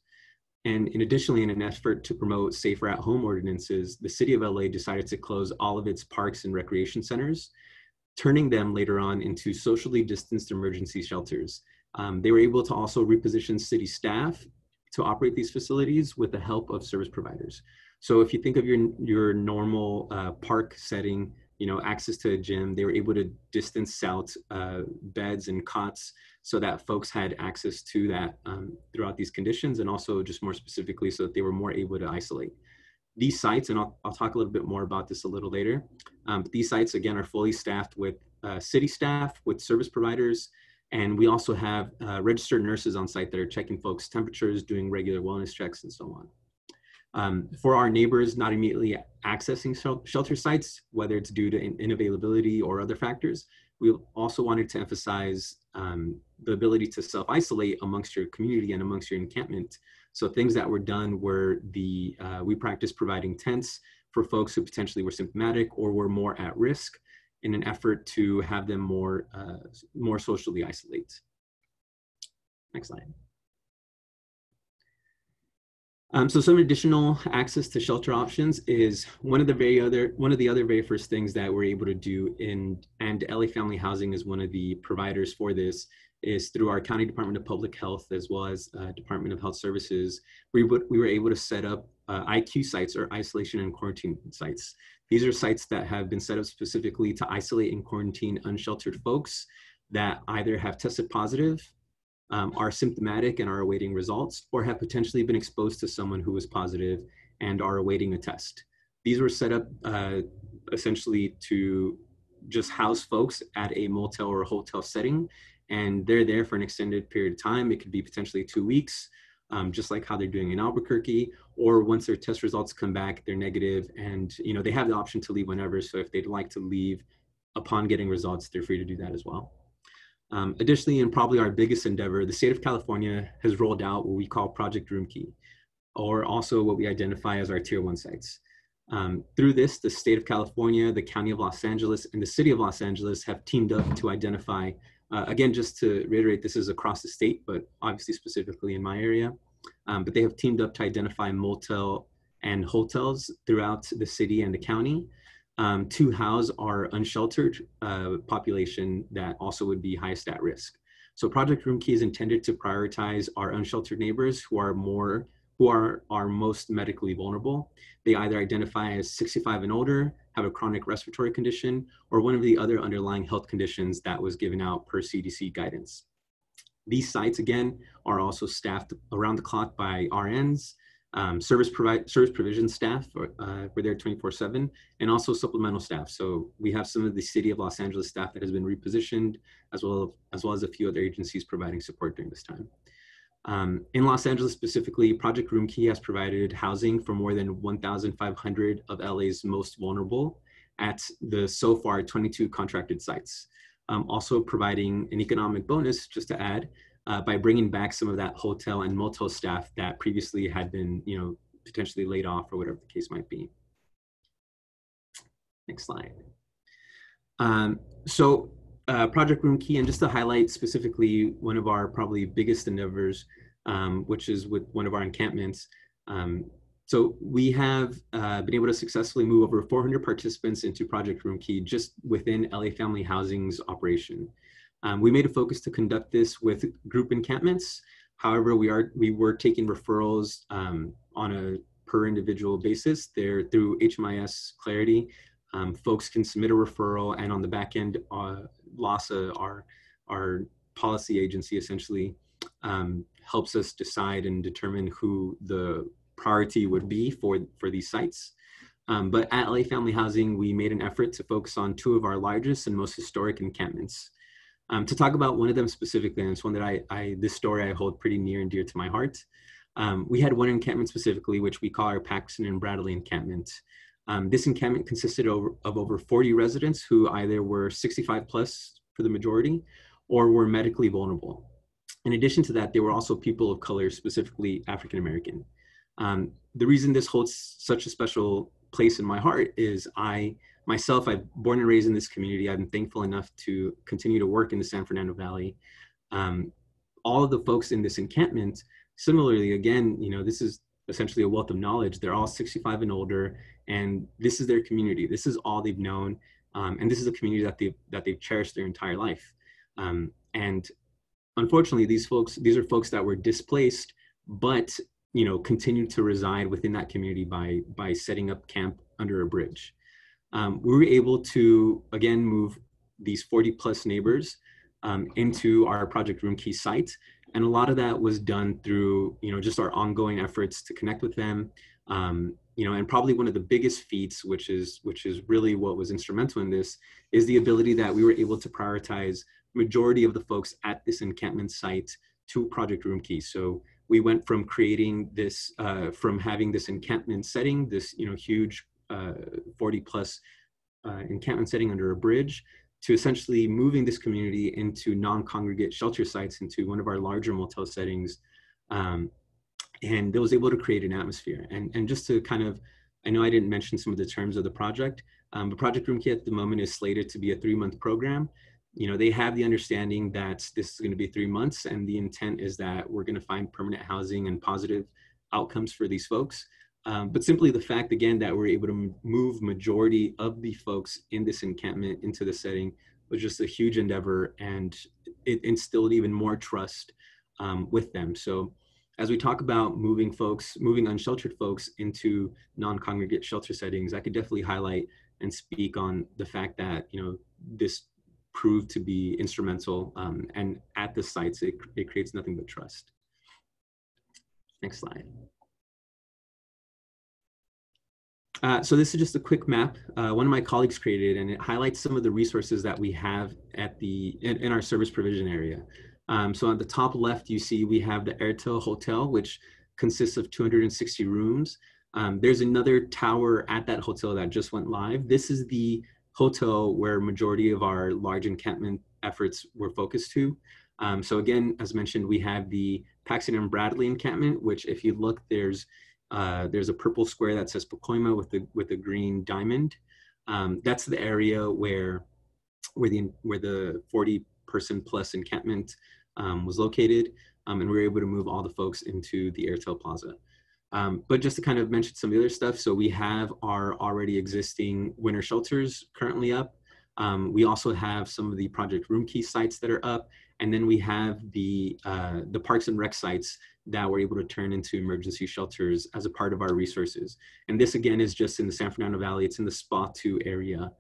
And additionally, in an effort to promote safer at home ordinances, the city of LA decided to close all of its parks and recreation centers, turning them later on into socially distanced emergency shelters. They were able to also reposition city staff to operate these facilities with the help of service providers. So if you think of your normal park setting, you know, access to a gym, they were able to distance out beds and cots so that folks had access to that throughout these conditions, and also just more specifically so that they were more able to isolate. These sites, and I'll talk a little bit more about this a little later, but these sites, again, are fully staffed with city staff, with service providers, and we also have registered nurses on site that are checking folks' temperatures, doing regular wellness checks, and so on. For our neighbors not immediately accessing shelter sites, whether it's due to inavailability or other factors, we also wanted to emphasize the ability to self-isolate amongst your community and amongst your encampment. So things that were done were we practiced providing tents for folks who potentially were symptomatic or were more at risk in an effort to have them more socially isolate. Next slide. So some additional access to shelter options is one of the other very first things that we're able to do, and LA Family Housing is one of the providers for this, is through our County Department of Public Health as well as Department of Health Services. We were able to set up IQ sites, or isolation and quarantine sites. These are sites that have been set up specifically to isolate and quarantine unsheltered folks that either have tested positive, are symptomatic and are awaiting results, or have potentially been exposed to someone who was positive and are awaiting a test. These were set up essentially to just house folks at a motel or a hotel setting, and they're there for an extended period of time. It could be potentially 2 weeks, just like how they're doing in Albuquerque, or once their test results come back, they're negative, and you know, they have the option to leave whenever, so if they'd like to leave upon getting results, they're free to do that as well. Additionally, and probably our biggest endeavor, the state of California has rolled out what we call Project Roomkey, or also what we identify as our Tier 1 sites. Through this, the state of California, the County of Los Angeles, and the City of Los Angeles have teamed up to identify, again, just to reiterate, this is across the state, but obviously specifically in my area, but they have teamed up to identify motel and hotels throughout the city and the county, to house our unsheltered population that also would be highest at risk. So Project Roomkey is intended to prioritize our unsheltered neighbors who are most medically vulnerable. They either identify as 65 and older, have a chronic respiratory condition, or one of the other underlying health conditions that was given out per CDC guidance. These sites, again, are also staffed around the clock by RNs, service provision staff, we're there 24/7, and also supplemental staff. So we have some of the City of Los Angeles staff that has been repositioned, as well as a few other agencies providing support during this time. In Los Angeles specifically, Project Roomkey has provided housing for more than 1,500 of LA's most vulnerable at the so far 22 contracted sites. Also providing an economic bonus, just to add, by bringing back some of that hotel and motel staff that previously had been, you know, potentially laid off or whatever the case might be. Next slide. So Project Roomkey, and just to highlight specifically one of our probably biggest endeavors, which is with one of our encampments. So we have been able to successfully move over 400 participants into Project Roomkey just within LA Family Housing's operation. We made a focus to conduct this with group encampments. However, we were taking referrals on a per individual basis. They're through HMIS Clarity. Folks can submit a referral, and on the back end, LASA, our policy agency, essentially helps us decide and determine who the priority would be for these sites. But at LA Family Housing, we made an effort to focus on two of our largest and most historic encampments. To talk about one of them specifically, and it's one that this story I hold pretty near and dear to my heart. We had one encampment specifically, which we call our Paxton and Bradley encampment. This encampment consisted of over 40 residents who either were 65 plus for the majority, or were medically vulnerable. In addition to that, they were also people of color, specifically African-American. The reason this holds such a special place in my heart is I'm born and raised in this community. I'm thankful enough to continue to work in the San Fernando Valley. All of the folks in this encampment, similarly, again, you know, this is essentially a wealth of knowledge. They're all 65 and older, and this is their community. This is all they've known, and this is a community that they've cherished their entire life. And unfortunately, these are folks that were displaced, but you know, continue to reside within that community by setting up camp under a bridge. We were able to, again, move these 40 plus neighbors into our Project Roomkey site. And a lot of that was done through, you know, just our ongoing efforts to connect with them. You know, and probably one of the biggest feats, which is really what was instrumental in this, is the ability that we were able to prioritize majority of the folks at this encampment site to Project Roomkey. So we went from creating this, from having this encampment setting, this, you know, huge 40 plus encampment setting under a bridge, to essentially moving this community into non-congregate shelter sites, into one of our larger motel settings. And that was able to create an atmosphere. And just to kind of, I know I didn't mention some of the terms of the project, but Project Roomkey at the moment is slated to be a 3-month program. You know, they have the understanding that this is going to be 3 months, and the intent is that we're going to find permanent housing and positive outcomes for these folks. But simply the fact, again, that we're able to move majority of the folks in this encampment into the setting was just a huge endeavor, and it instilled even more trust with them. So as we talk about moving unsheltered folks into non-congregate shelter settings, I could definitely highlight and speak on the fact that, you know, this proved to be instrumental, and at the sites, it creates nothing but trust. Next slide. So this is just a quick map one of my colleagues created, and it highlights some of the resources that we have at in our service provision area. So on the top left, you see we have the Airtel Hotel, which consists of 260 rooms. There's another tower at that hotel that just went live. This is the hotel where majority of our large encampment efforts were focused to. So again, as mentioned, we have the Paxton and Bradley encampment, which if you look, there's a purple square that says Pacoima with a green diamond. That's the area where the 40-person plus encampment was located, and we were able to move all the folks into the Airtel Plaza. But just to kind of mention some of the other stuff, so we have our already existing winter shelters currently up. We also have some of the Project Roomkey sites that are up, and then we have the Parks and Rec sites that we're able to turn into emergency shelters as a part of our resources. And this again is just in the San Fernando Valley. It's in the SPA 2 area.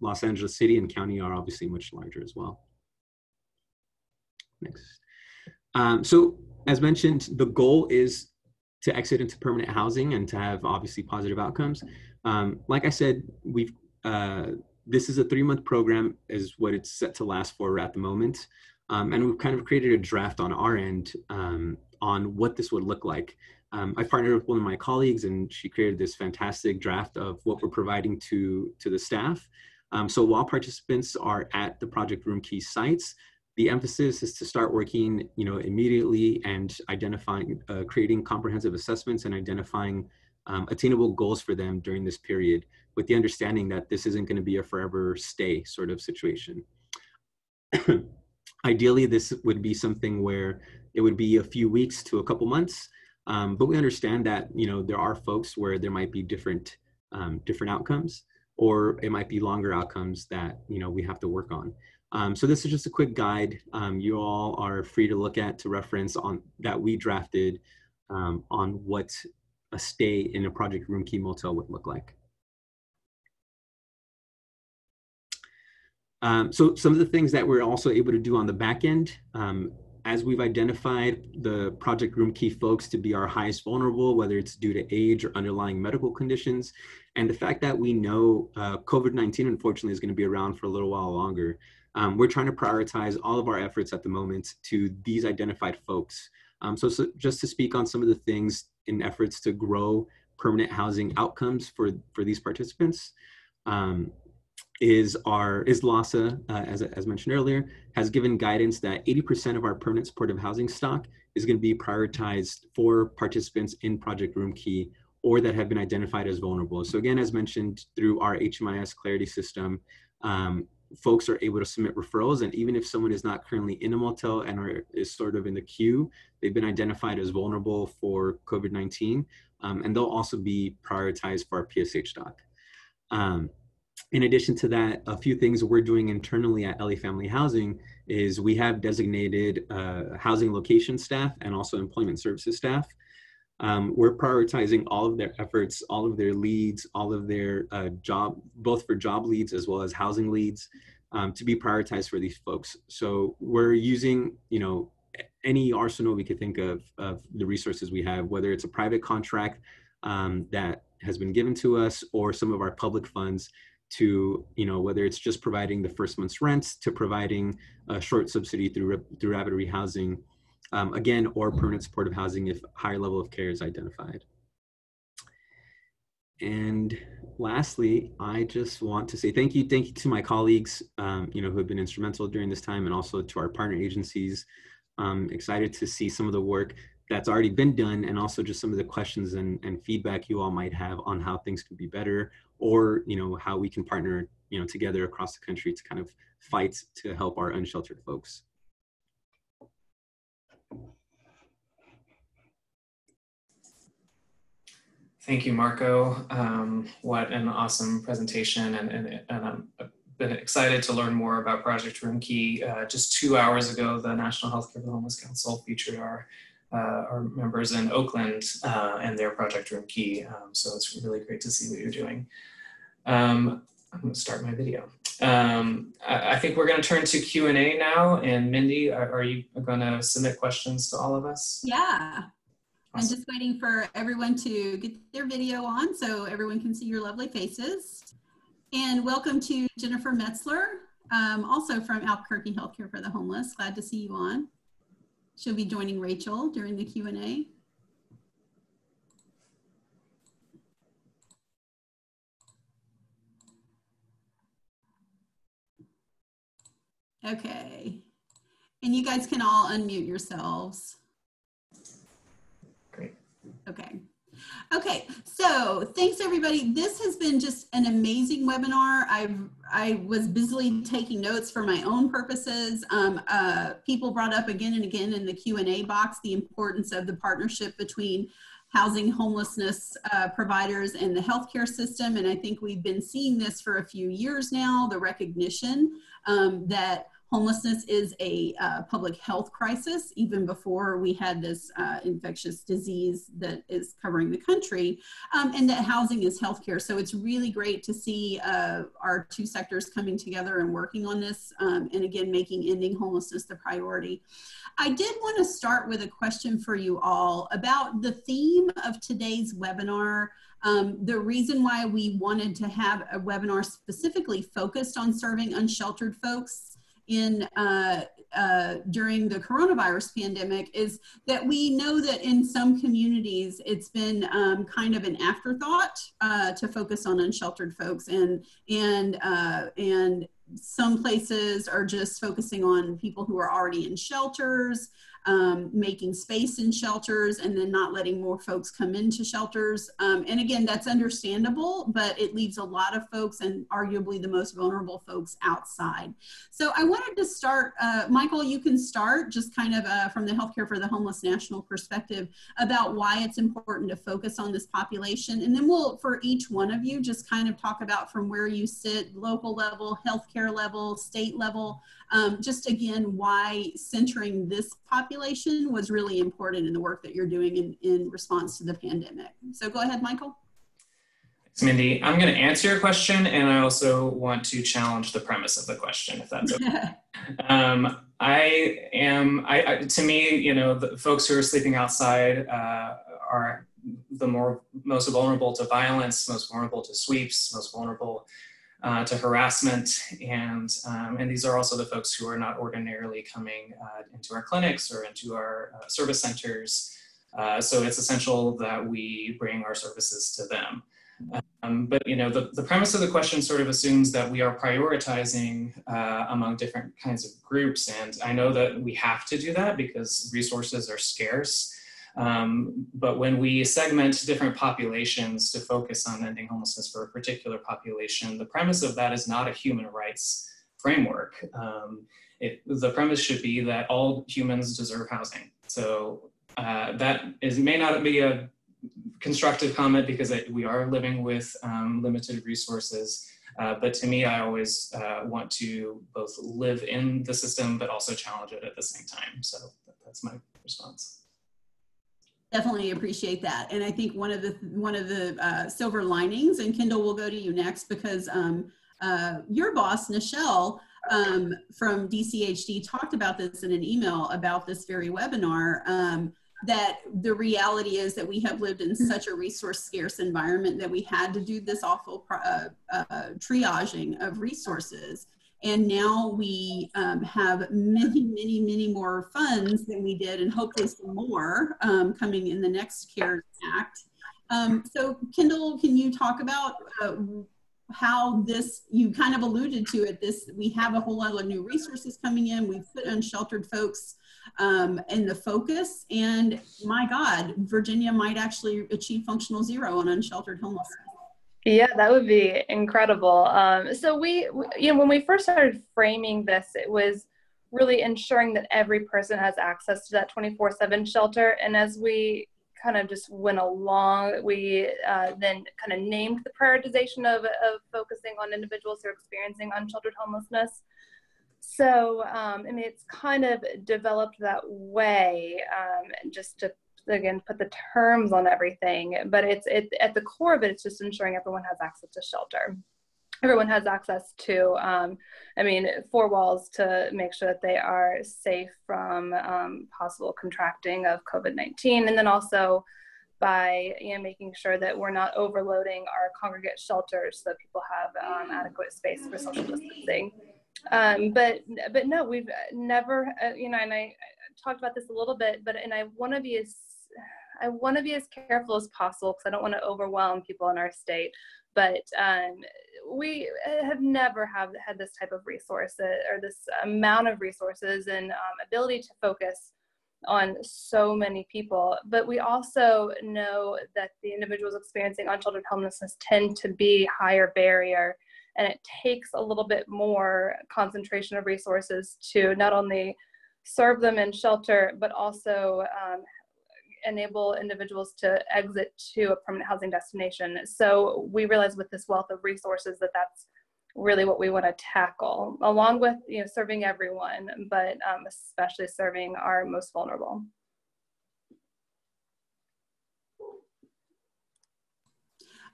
Los Angeles City and County are obviously much larger as well. Next. So as mentioned, the goal is to exit into permanent housing and to have obviously positive outcomes. Like I said, this is a 3-month program is what it's set to last for at the moment. And we've kind of created a draft on our end on what this would look like. I partnered with one of my colleagues, and she created this fantastic draft of what we're providing to the staff. So while participants are at the Project Roomkey sites, the emphasis is to start working, you know, immediately and identifying, creating comprehensive assessments and identifying attainable goals for them during this period, with the understanding that this isn't going to be a forever stay sort of situation. Ideally, this would be something where it would be a few weeks to a couple months, but we understand that, you know, there are folks where there might be different outcomes, or it might be longer outcomes that, you know, we have to work on. So this is just a quick guide. You all are free to look at, to reference on that we drafted on what a stay in a Project Roomkey motel would look like. So some of the things that we're also able to do on the back end, as we've identified the Project Roomkey folks to be our highest vulnerable, whether it's due to age or underlying medical conditions, and the fact that we know COVID-19 unfortunately is going to be around for a little while longer. We're trying to prioritize all of our efforts at the moment to these identified folks. So just to speak on some of the things in efforts to grow permanent housing outcomes for these participants, is LASA, as mentioned earlier, has given guidance that 80% of our permanent supportive housing stock is going to be prioritized for participants in Project Roomkey or that have been identified as vulnerable. So again, as mentioned, through our HMIS Clarity system, folks are able to submit referrals, and even if someone is not currently in a motel and is sort of in the queue, they've been identified as vulnerable for COVID-19, and they'll also be prioritized for our PSH doc. In addition to that, a few things we're doing internally at LA Family Housing is we have designated housing location staff and also employment services staff. We're prioritizing all of their efforts, all of their leads, all of their both for job leads as well as housing leads, to be prioritized for these folks. So we're using, you know, any arsenal we could think of the resources we have, whether it's a private contract that has been given to us or some of our public funds, to, you know, whether it's just providing the first month's rent to providing a short subsidy through rapid rehousing, again, or permanent supportive housing if higher level of care is identified. And lastly, I just want to say thank you to my colleagues, you know, who have been instrumental during this time, and also to our partner agencies. I'm excited to see some of the work that's already been done, and also just some of the questions and feedback you all might have on how things could be better, or, you know, how we can partner, you know, together across the country to kind of fight to help our unsheltered folks. Thank you, Marco. What an awesome presentation, and I'm been excited to learn more about Project Roomkey. Just 2 hours ago, the National Healthcare for the Homeless Council featured our members in Oakland and their Project Roomkey. So it's really great to see what you're doing. I'm gonna start my video. I think we're gonna turn to Q&A now. And Mindy, are you gonna submit questions to all of us? Yeah. Awesome. I'm just waiting for everyone to get their video on so everyone can see your lovely faces. And welcome to Jennifer Metzler, also from Albuquerque Healthcare for the Homeless. Glad to see you on. She'll be joining Rachel during the Q&A. Okay. And you guys can all unmute yourselves. Great. Okay. Okay, so thanks everybody. This has been just an amazing webinar. I was busily taking notes for my own purposes. People brought up again and again in the Q&A box the importance of the partnership between housing homelessness providers and the healthcare system, and I think we've been seeing this for a few years now, the recognition that homelessness is a public health crisis, even before we had this infectious disease that is covering the country, and that housing is healthcare. So it's really great to see our two sectors coming together and working on this, and again, making ending homelessness the priority. I did want to start with a question for you all about the theme of today's webinar. The reason why we wanted to have a webinar specifically focused on serving unsheltered folks in during the coronavirus pandemic is that we know that in some communities it's been kind of an afterthought to focus on unsheltered folks, and some places are just focusing on people who are already in shelters, making space in shelters, and then not letting more folks come into shelters. And again, that's understandable, but it leaves a lot of folks, and arguably the most vulnerable folks, outside. So I wanted to start, Michael, you can start just kind of from the Healthcare for the Homeless national perspective about why it's important to focus on this population. And then we'll, for each one of you, just kind of talk about from where you sit, local level, healthcare level, state level, just again, why centering this population was really important in the work that you're doing in response to the pandemic. So go ahead, Michael. Thanks, Mindy. I'm going to answer your question, and I also want to challenge the premise of the question, if that's okay. To me, you know, the folks who are sleeping outside are the most vulnerable to violence, most vulnerable to sweeps, most vulnerable to harassment, and these are also the folks who are not ordinarily coming into our clinics or into our service centers. So it's essential that we bring our services to them. But you know, the premise of the question sort of assumes that we are prioritizing among different kinds of groups, and I know that we have to do that because resources are scarce. But when we segment different populations to focus on ending homelessness for a particular population, the premise of that is not a human rights framework. The premise should be that all humans deserve housing. So that may not be a constructive comment because we are living with limited resources. But to me, I always want to both live in the system, but also challenge it at the same time. So that's my response. Definitely appreciate that, and I think one of the silver linings, and Kendall, we'll go to you next, because your boss, Nichelle, from DCHD, talked about this in an email about this very webinar, that the reality is that we have lived in such a resource scarce environment that we had to do this awful triaging of resources. And now we have many, many, many more funds than we did, and hopefully some more coming in the next CARES Act. So Kendall, can you talk about how this, you kind of alluded to it, this, we have a whole lot of new resources coming in, we've put unsheltered folks in the focus, and my God, Virginia might actually achieve functional zero on unsheltered homelessness. Yeah, that would be incredible. So we, you know, when we first started framing this, it was really ensuring that every person has access to that 24/7 shelter. And as we kind of just went along. We then kind of named the prioritization of focusing on individuals who are experiencing unsheltered homelessness. So, I mean, it's kind of developed that way, just to, again, put the terms on everything. But at the core of it, it's just ensuring everyone has access to shelter. Everyone has access to, I mean, four walls to make sure that they are safe from possible contracting of COVID-19. And then also by, you know, making sure that we're not overloading our congregate shelters so that people have adequate space for social distancing. But no, we've never, you know, and I talked about this a little bit, but, and I want to be as, careful as possible because I don't want to overwhelm people in our state. But we have never had this type of resource or this amount of resources and ability to focus on so many people. But we also know that the individuals experiencing unsheltered homelessness tend to be higher barrier, and it takes a little bit more concentration of resources to not only serve them in shelter, but also enable individuals to exit to a permanent housing destination. So we realize with this wealth of resources that that's really what we want to tackle, along with, you know, serving everyone, but especially serving our most vulnerable.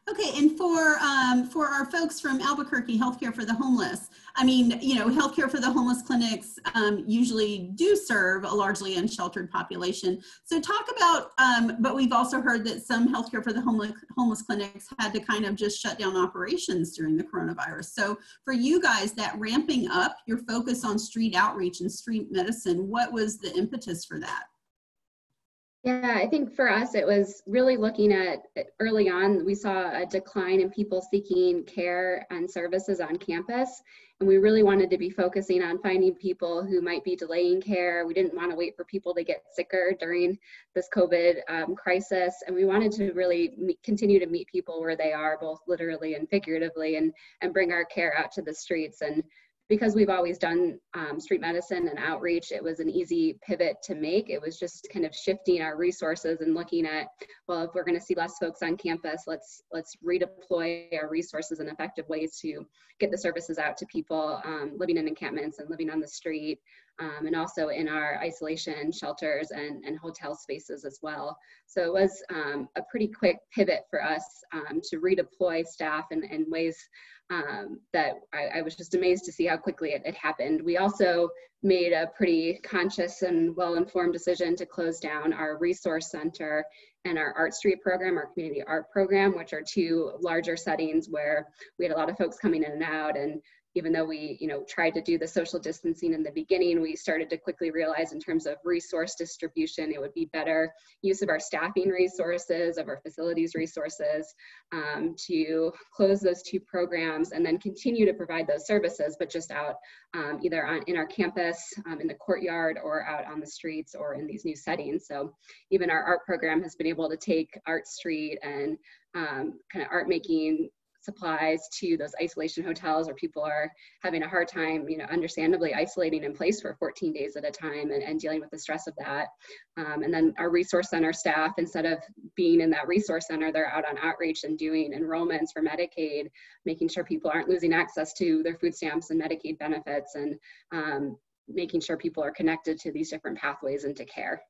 Okay, and for our folks from Albuquerque Healthcare for the Homeless, I mean, you know, Healthcare for the Homeless clinics usually do serve a largely unsheltered population. So talk about, but we've also heard that some Healthcare for the homeless clinics had to kind of just shut down operations during the coronavirus. So for you guys, that ramping up your focus on street outreach and street medicine, what was the impetus for that? Yeah, I think for us, it was really looking at early on, we saw a decline in people seeking care and services on campus. And we really wanted to be focusing on finding people who might be delaying care. We didn't want to wait for people to get sicker during this COVID crisis. And we wanted to really continue to meet people where they are, both literally and figuratively, and bring our care out to the streets. And because we've always done street medicine and outreach, it was an easy pivot to make. It was just kind of shifting our resources and looking at, well, if we're going to see less folks on campus, let's redeploy our resources in effective ways to get the services out to people living in encampments and living on the street, and also in our isolation shelters and hotel spaces as well. So it was a pretty quick pivot for us to redeploy staff in ways that I was just amazed to see how quickly it happened. We also made a pretty conscious and well-informed decision to close down our resource center and our Art Street program, our community art program, which are two larger settings where we had a lot of folks coming in and out. And even though we, you know, tried to do the social distancing in the beginning, we started to quickly realize in terms of resource distribution, it would be better use of our staffing resources, of our facilities resources, to close those two programs and then continue to provide those services, but just out either in our campus, in the courtyard, or out on the streets, or in these new settings. So even our art program has been able to take Art Street and kind of art making supplies to those isolation hotels where people are having a hard time, you know, understandably isolating in place for 14 days at a time and dealing with the stress of that. And then our resource center staff, instead of being in that resource center, they're out on outreach and doing enrollments for Medicaid, making sure people aren't losing access to their food stamps and Medicaid benefits, and making sure people are connected to these different pathways into care.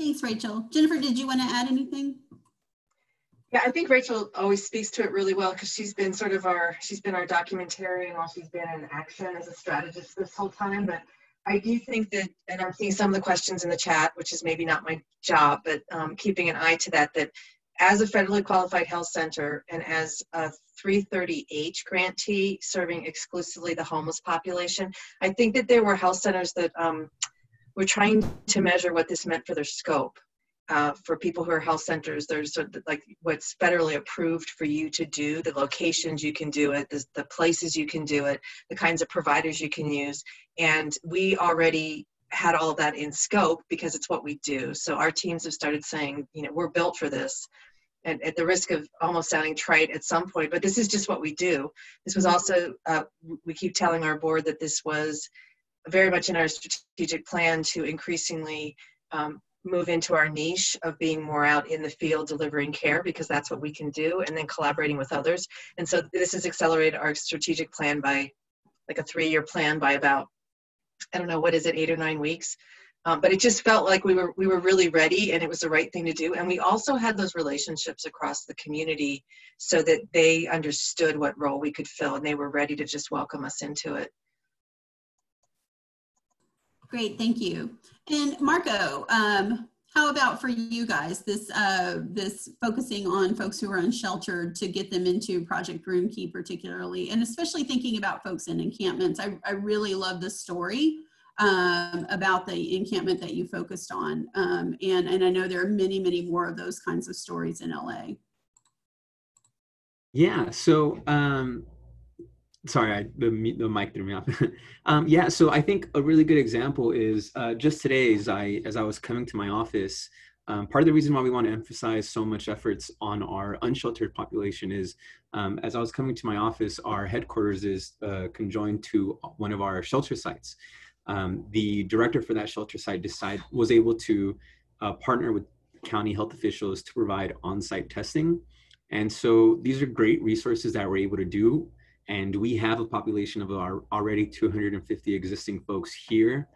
Thanks, Rachel. Jennifer, did you want to add anything? Yeah, I think Rachel always speaks to it really well because she's been sort of our documentarian while she's been in action as a strategist this whole time. But I do think that, and I'm seeing some of the questions in the chat, which is maybe not my job, but keeping an eye to that, that as a federally qualified health center and as a 330H grantee serving exclusively the homeless population, I think that there were health centers that we're trying to measure what this meant for their scope. For people who are health centers, there's sort of like what's federally approved for you to do, the locations you can do it, the places you can do it, the kinds of providers you can use. And we already had all of that in scope because it's what we do. So our teams have started saying, you know, we're built for this. and at the risk of almost sounding trite at some point, but this is just what we do. This was also, we keep telling our board that this was very much in our strategic plan to increasingly move into our niche of being more out in the field delivering care, because that's what we can do, and then collaborating with others. And so this has accelerated our strategic plan by like a 3-year plan by about, I don't know, what is it, 8 or 9 weeks? But it just felt like we were really ready, and it was the right thing to do. And we also had those relationships across the community so that they understood what role we could fill, and they were ready to just welcome us into it. Great, thank you. And Marco, how about for you guys, this this focusing on folks who are unsheltered to get them into Project Roomkey particularly, and especially thinking about folks in encampments. I really love the story about the encampment that you focused on. And I know there are many, many more of those kinds of stories in LA. Yeah, so, sorry, the mic threw me off. Yeah, so I think a really good example is just today as I was coming to my office, part of the reason why we want to emphasize so much efforts on our unsheltered population is, as I was coming to my office, our headquarters is conjoined to one of our shelter sites. The director for that shelter site was able to partner with county health officials to provide on-site testing. And so these are great resources that we're able to do. And we have a population of our already 250 existing folks here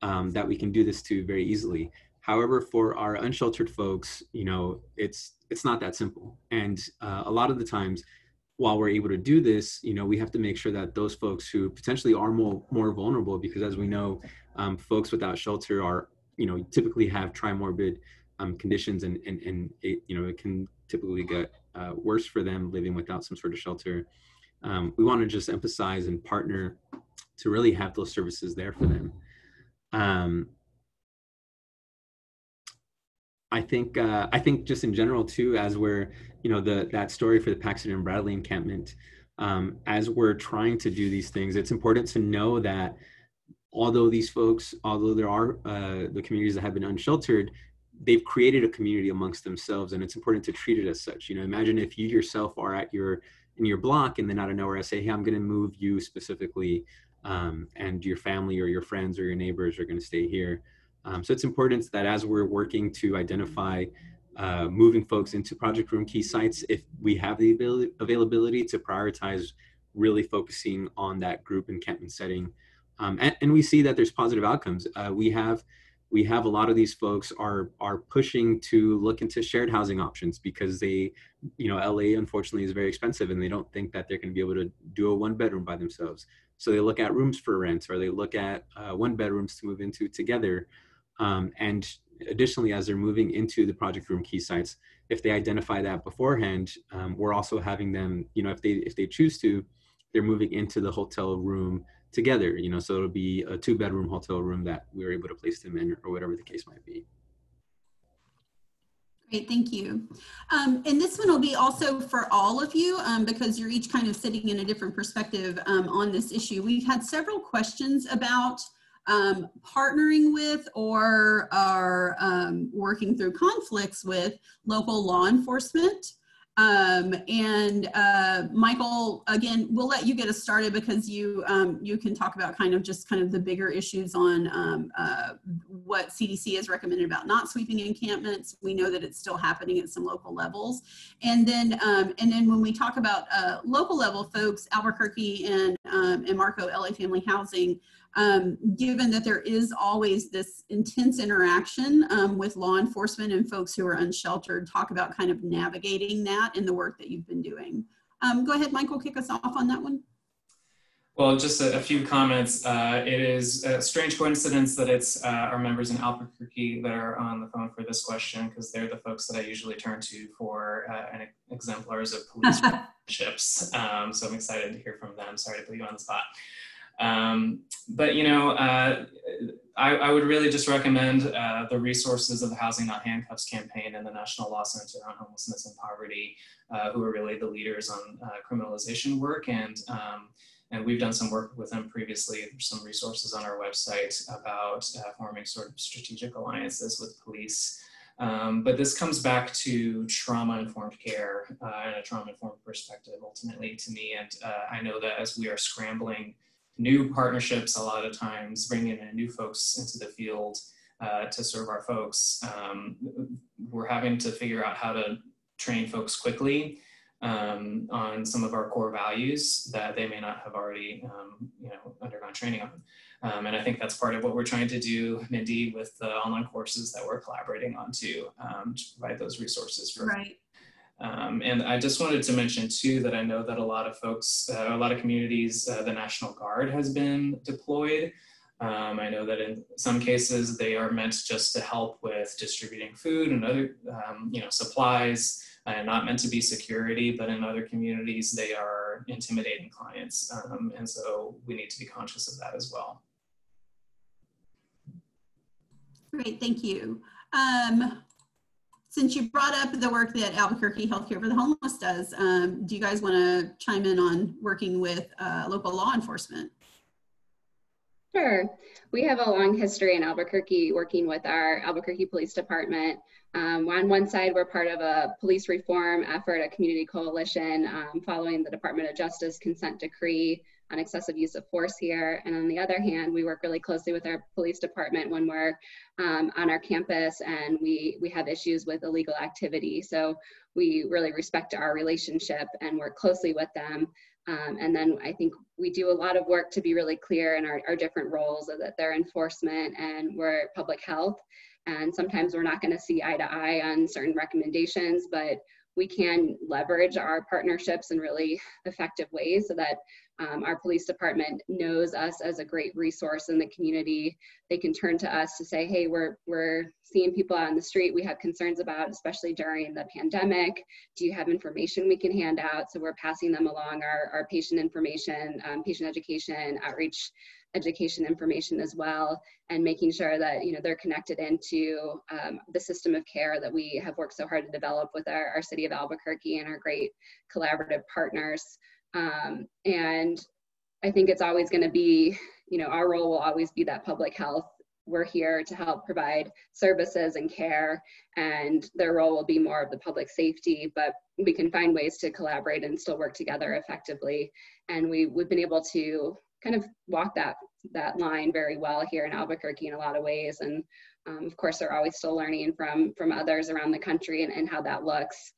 that we can do this to very easily. However, for our unsheltered folks, you know, it's not that simple. And a lot of the times, while we're able to do this, you know, we have to make sure that those folks who potentially are more vulnerable, because as we know, folks without shelter are, you know, typically have tri-morbid conditions, and it, you know, it can typically get worse for them living without some sort of shelter. We want to just emphasize and partner to really have those services there for them. I think just in general too, as we're, you know, that story for the Paxton and Bradley encampment, as we're trying to do these things, it's important to know that although there are the communities that have been unsheltered, they've created a community amongst themselves, and it's important to treat it as such. You know, imagine if you yourself are in your block, and then out of nowhere I say, hey, I'm going to move you specifically, and your family or your friends or your neighbors are going to stay here. So it's important that as we're working to identify moving folks into Project Roomkey sites, if we have the availability to prioritize really focusing on that group encampment setting. And we see that there's positive outcomes. We have a lot of these folks are pushing to look into shared housing options, because they, you know, LA unfortunately is very expensive, and they don't think that they're going to be able to do a 1-bedroom by themselves. So they look at rooms for rent, or they look at 1-bedrooms to move into together. And additionally, as they're moving into the Project Roomkey sites, if they identify that beforehand, we're also having them, you know, if they choose to, they're moving into the hotel room together, you know, so it'll be a 2-bedroom hotel room that we were able to place them in, or whatever the case might be. Great, thank you. And this one will be also for all of you, because you're each kind of sitting in a different perspective on this issue. We've had several questions about partnering with or are working through conflicts with local law enforcement. And Michael, again, we'll let you get us started, because you you can talk about kind of the bigger issues on what CDC has recommended about not sweeping encampments. We know that it's still happening at some local levels, and then when we talk about local level folks, Albuquerque and Marco, LA Family Housing. Given that there is always this intense interaction with law enforcement and folks who are unsheltered, talk about kind of navigating that in the work that you've been doing. Go ahead, Michael, kick us off on that one. Well, just a few comments. It is a strange coincidence that it's our members in Albuquerque that are on the phone for this question, because they're the folks that I usually turn to for exemplars of police relationships. So I'm excited to hear from them. Sorry to put you on the spot. But, you know, I would really just recommend the resources of the Housing Not Handcuffs campaign and the National Law Center on Homelessness and Poverty, who are really the leaders on criminalization work. And we've done some work with them previously. There's some resources on our website about forming sort of strategic alliances with police But this comes back to trauma-informed care and a trauma-informed perspective, ultimately, to me. And I know that as we are scrambling new partnerships, a lot of times bringing in new folks into the field to serve our folks, we're having to figure out how to train folks quickly on some of our core values that they may not have already, you know, undergone training on. And I think that's part of what we're trying to do, Mindy, with the online courses that we're collaborating on to provide those resources for. Right. And I just wanted to mention too, that I know that a lot of folks, a lot of communities, the National Guard has been deployed. I know that in some cases they are meant just to help with distributing food and other, you know, supplies, and not meant to be security, but in other communities they are intimidating clients. And so we need to be conscious of that as well. Great, thank you. Since you brought up the work that Albuquerque Healthcare for the Homeless does, do you guys want to chime in on working with local law enforcement? Sure. We have a long history in Albuquerque working with our Albuquerque Police Department. On one side, we're part of a police reform effort, a community coalition following the Department of Justice consent decree on excessive use of force here. And on the other hand, we work really closely with our police department when we're on our campus and we have issues with illegal activity. So we really respect our relationship and work closely with them. And then I think we do a lot of work to be really clear in our different roles, so that they're enforcement and we're public health. And sometimes we're not going to see eye to eye on certain recommendations, but we can leverage our partnerships in really effective ways so that our police department knows us as a great resource in the community. They can turn to us to say, hey, we're seeing people on the street we have concerns about, especially during the pandemic. Do you have information we can hand out? So we're passing them along our patient information, patient education, outreach education information as well, and making sure that, you know, they're connected into the system of care that we have worked so hard to develop with our city of Albuquerque and our great collaborative partners. And I think it's always going to be, you know, our role will always be that public health. We're here to help provide services and care, and their role will be more of the public safety, but we can find ways to collaborate and still work together effectively. And we've been able to kind of walk that line very well here in Albuquerque in a lot of ways. And of course, they're always still learning from others around the country and how that looks.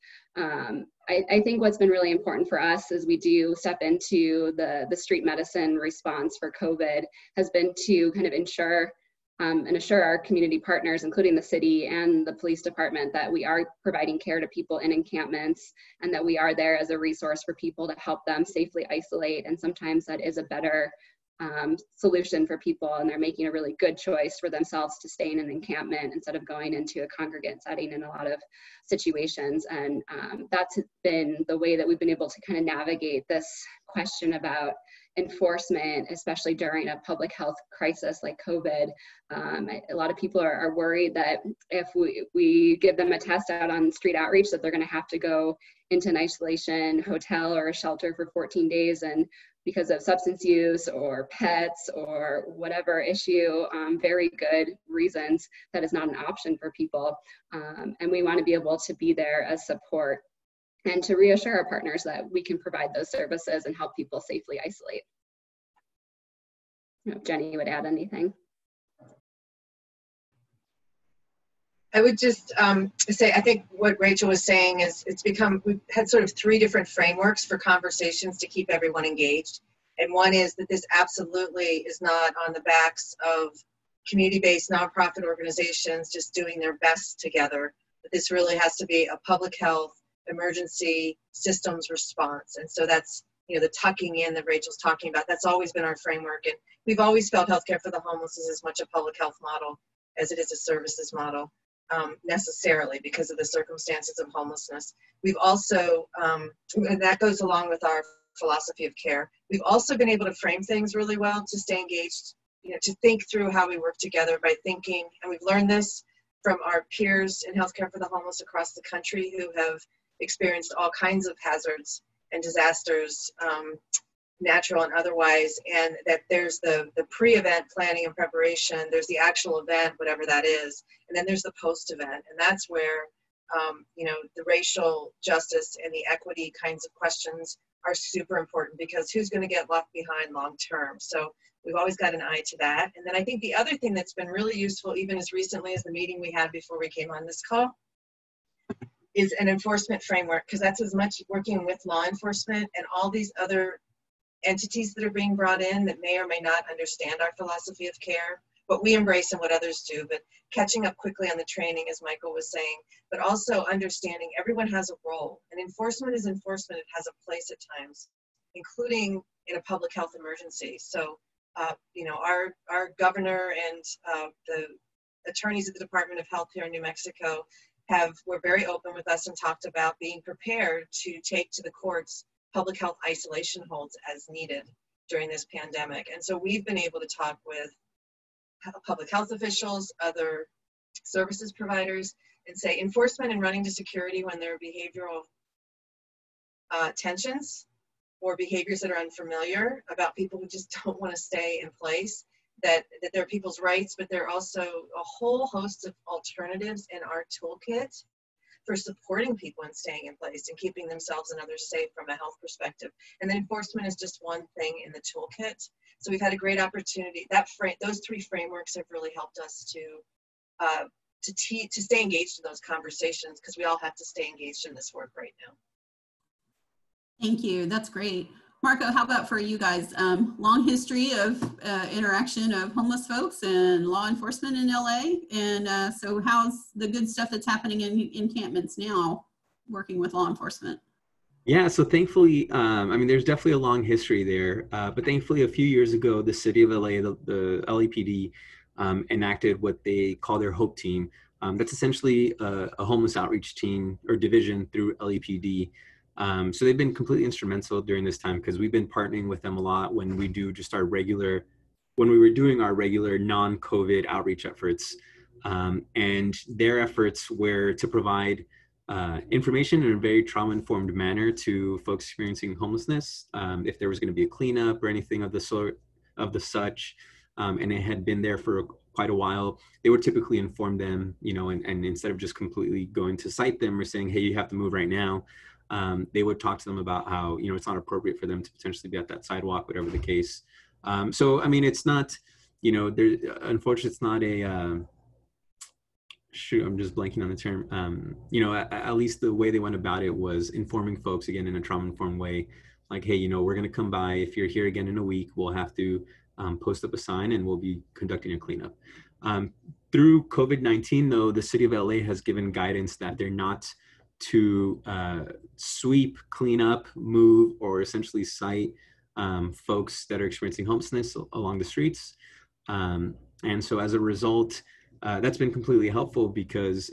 I think what's been really important for us as we do step into the street medicine response for COVID has been to kind of ensure and assure our community partners, including the city and the police department, that we are providing care to people in encampments and that we are there as a resource for people to help them safely isolate. And sometimes that is a better solution for people, and they're making a really good choice for themselves to stay in an encampment instead of going into a congregate setting in a lot of situations. And that's been the way that we've been able to kind of navigate this question about enforcement, especially during a public health crisis like COVID. A lot of people are worried that if we give them a test out on street outreach, that they're going to have to go into an isolation hotel or a shelter for 14 days. And because of substance use or pets or whatever issue, very good reasons, that is not an option for people. And we want to be able to be there as support and to reassure our partners that we can provide those services and help people safely isolate. I don't know if Jenny would add anything. I would just say, I think what Rachel was saying is we've had sort of three different frameworks for conversations to keep everyone engaged. And one is that this absolutely is not on the backs of community-based nonprofit organizations just doing their best together. But this really has to be a public health emergency systems response. And so that's, you know, the tucking in that Rachel's talking about. That's always been our framework. And we've always felt healthcare for the homeless is as much a public health model as it is a services model, necessarily because of the circumstances of homelessness. We've also, and that goes along with our philosophy of care, we've also been able to frame things really well to stay engaged, you know, to think through how we work together by thinking, and we've learned this from our peers in healthcare for the homeless across the country who have experienced all kinds of hazards and disasters natural and otherwise, and that there's the pre-event planning and preparation, there's the actual event, whatever that is, and then there's the post-event, and that's where the racial justice and the equity kinds of questions are super important, because who's going to get left behind long term? So we've always got an eye to that. And then I think the other thing that's been really useful, even as recently as the meeting we had before we came on this call, is an enforcement framework, because that's as much working with law enforcement and all these other entities that are being brought in that may or may not understand our philosophy of care, what we embrace and what others do, but catching up quickly on the training, as Michael was saying, but also understanding everyone has a role, and enforcement is enforcement. It has a place at times, including in a public health emergency. So, our governor and the attorneys at the Department of Health here in New Mexico were very open with us and talked about being prepared to take to the courts public health isolation holds as needed during this pandemic. And so we've been able to talk with public health officials, other services providers, and say enforcement and running to security when there are behavioral tensions or behaviors that are unfamiliar about people who just don't want to stay in place, that there are people's rights, but there are also a whole host of alternatives in our toolkit for supporting people in staying in place and keeping themselves and others safe from a health perspective. And then enforcement is just one thing in the toolkit. So we've had a great opportunity. Those three frameworks have really helped us to stay engaged in those conversations, because we all have to stay engaged in this work right now. Thank you. That's great. Marco, how about for you guys? Long history of interaction of homeless folks and law enforcement in LA. And so how's the good stuff that's happening in encampments now working with law enforcement? Yeah, so thankfully, there's definitely a long history there. But thankfully, a few years ago, the city of LA, the LAPD, enacted what they call their HOPE team. That's essentially a homeless outreach team or division through LAPD. So they've been completely instrumental during this time, because we've been partnering with them a lot when we do just our regular, when we were doing our regular non-COVID outreach efforts. And their efforts were to provide information in a very trauma-informed manner to folks experiencing homelessness, if there was going to be a cleanup or anything of the sort, and it had been there for quite a while. They would typically inform them, and instead of just completely going to cite them or saying, hey, you have to move right now, they would talk to them about how, it's not appropriate for them to potentially be at that sidewalk, whatever the case. It's not, unfortunately, it's not a, I'm just blanking on the term. At least the way they went about it was informing folks, again, in a trauma-informed way, like, hey, we're going to come by. If you're here again in a week, we'll have to post up a sign and we'll be conducting a cleanup. Through COVID-19, though, the city of LA has given guidance that they're not to sweep, clean up, move, or essentially cite folks that are experiencing homelessness along the streets. And so as a result, that's been completely helpful, because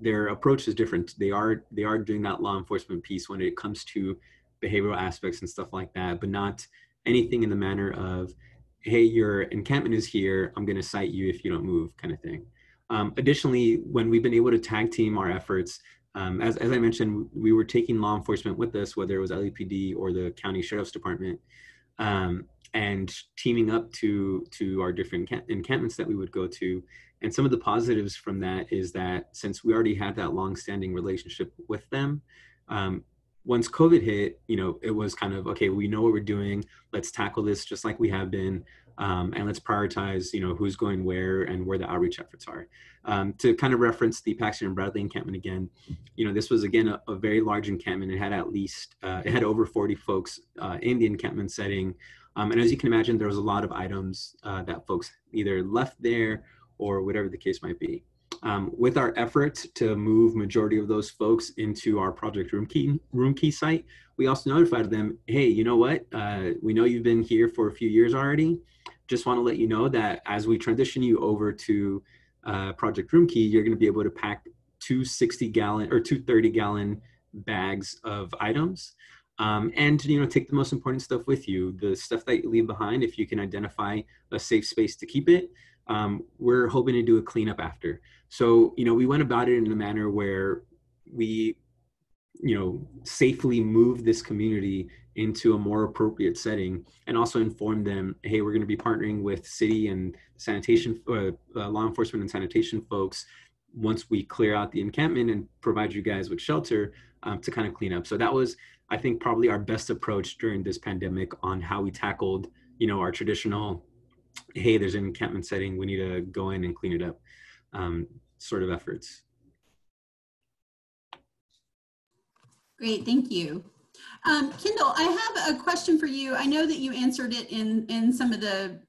their approach is different. They are doing that law enforcement piece when it comes to behavioral aspects and stuff like that, but not anything in the manner of, hey, your encampment is here, I'm going to cite you if you don't move, kind of thing. Additionally, when we've been able to tag team our efforts, as I mentioned, we were taking law enforcement with us, whether it was LAPD or the county sheriff's department, and teaming up to our different encampments that we would go to. And some of the positives from that is that since we already had that long-standing relationship with them, once COVID hit, it was kind of, okay, we know what we're doing, let's tackle this just like we have been. And let's prioritize, who's going where and where the outreach efforts are. To kind of reference the Paxton and Bradley encampment again, this was again a very large encampment. It had over 40 folks in the encampment setting. And as you can imagine, there was a lot of items that folks either left there or whatever the case might be. With our efforts to move majority of those folks into our Project Roomkey site, we also notified them, hey, you know what? We know you've been here for a few years already. Just want to let you know that as we transition you over to Project Roomkey, you're going to be able to pack two 60-gallon or two 30-gallon bags of items, and take the most important stuff with you. The stuff that you leave behind, if you can identify a safe space to keep it, we're hoping to do a cleanup after. So we went about it in a manner where we you know, safely move this community into a more appropriate setting, and also inform them, hey, we're going to be partnering with city and sanitation, law enforcement and sanitation folks once we clear out the encampment and provide you guys with shelter to kind of clean up. So that was, I think, probably our best approach during this pandemic on how we tackled, you know, our traditional, hey, there's an encampment setting, we need to go in and clean it up sort of efforts. Great, thank you. Kendall, I have a question for you. I know that you answered it in some of the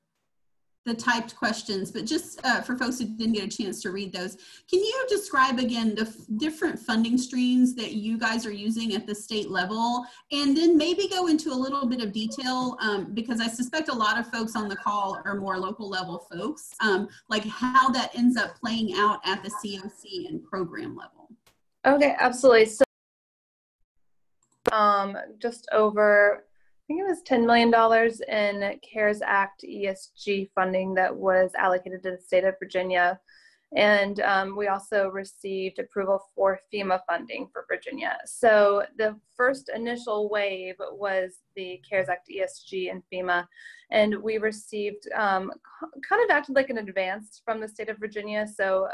typed questions, but just for folks who didn't get a chance to read those, can you describe again the different funding streams that you guys are using at the state level? And then maybe go into a little bit of detail, because I suspect a lot of folks on the call are more local level folks, like how that ends up playing out at the COC and program level. Okay, absolutely. So just over, I think it was $10 million in CARES Act ESG funding that was allocated to the state of Virginia. And we also received approval for FEMA funding for Virginia. So the first initial wave was the CARES Act ESG and FEMA. And we received, kind of acted like an advance from the state of Virginia. So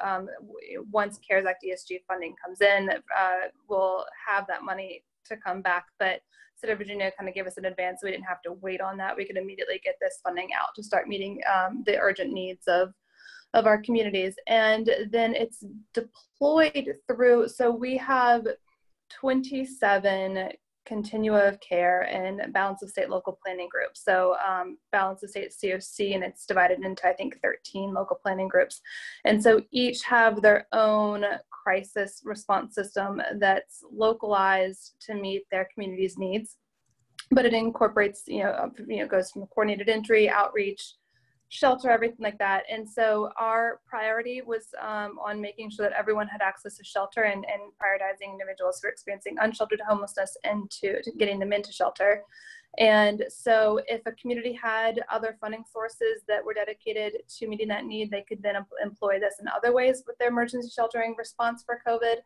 once CARES Act ESG funding comes in, we'll have that money to come back, but state of Virginia kind of gave us an advance. So we didn't have to wait on that. We could immediately get this funding out to start meeting the urgent needs of our communities. And then it's deployed through, so we have 27 continua of care and balance of state local planning groups. So balance of state COC, and it's divided into, I think, 13 local planning groups. And so each have their own crisis response system that's localized to meet their community's needs. But it incorporates, goes from coordinated entry, outreach, shelter, everything like that. And so our priority was on making sure that everyone had access to shelter, and prioritizing individuals who are experiencing unsheltered homelessness and to getting them into shelter. And so if a community had other funding sources that were dedicated to meeting that need, they could then employ this in other ways with their emergency sheltering response for COVID.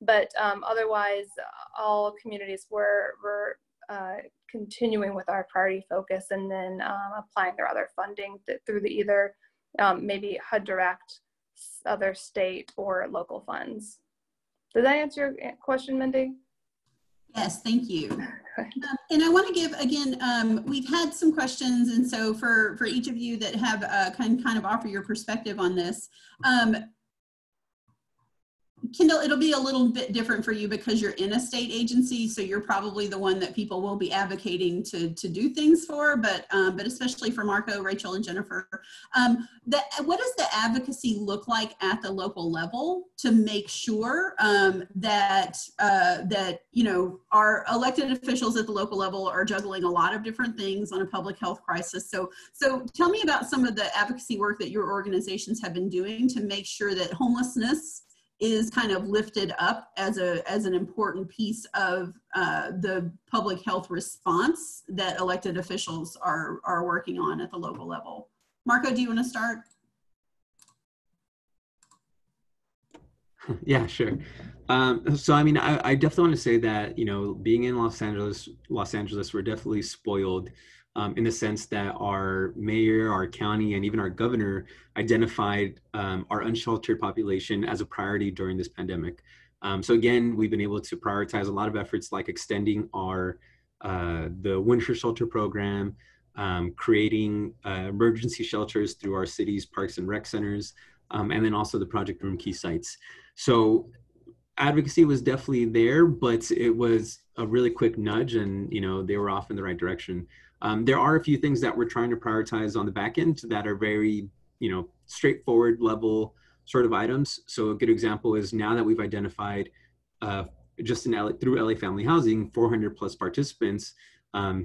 But otherwise, all communities were continuing with our priority focus, and then applying their other funding through the either maybe HUD Direct, other state, or local funds. Does that answer your question, Mindy? Yes, thank you. And I want to give, again, we've had some questions, and so for each of you that have kind of offer your perspective on this, Kendall, it'll be a little bit different for you because you're in a state agency, so you're probably the one that people will be advocating to do things for, but especially for Marco, Rachel, and Jennifer. What does the advocacy look like at the local level to make sure that our elected officials at the local level are juggling a lot of different things on a public health crisis? So tell me about some of the advocacy work that your organizations have been doing to make sure that homelessness is kind of lifted up as an important piece of the public health response that elected officials are working on at the local level. Marco, do you want to start? Yeah, sure. So I mean, I definitely want to say that, being in Los Angeles, we're definitely spoiled in the sense that our mayor, our county, and even our governor identified our unsheltered population as a priority during this pandemic. So again, we've been able to prioritize a lot of efforts like extending our the winter shelter program, creating emergency shelters through our city's parks and rec centers, and then also the Project Roomkey sites. So advocacy was definitely there, but it was a really quick nudge, and they were off in the right direction. There are a few things that we're trying to prioritize on the back end that are very, straightforward level sort of items. So a good example is, now that we've identified just in LA, through LA Family Housing, 400+ participants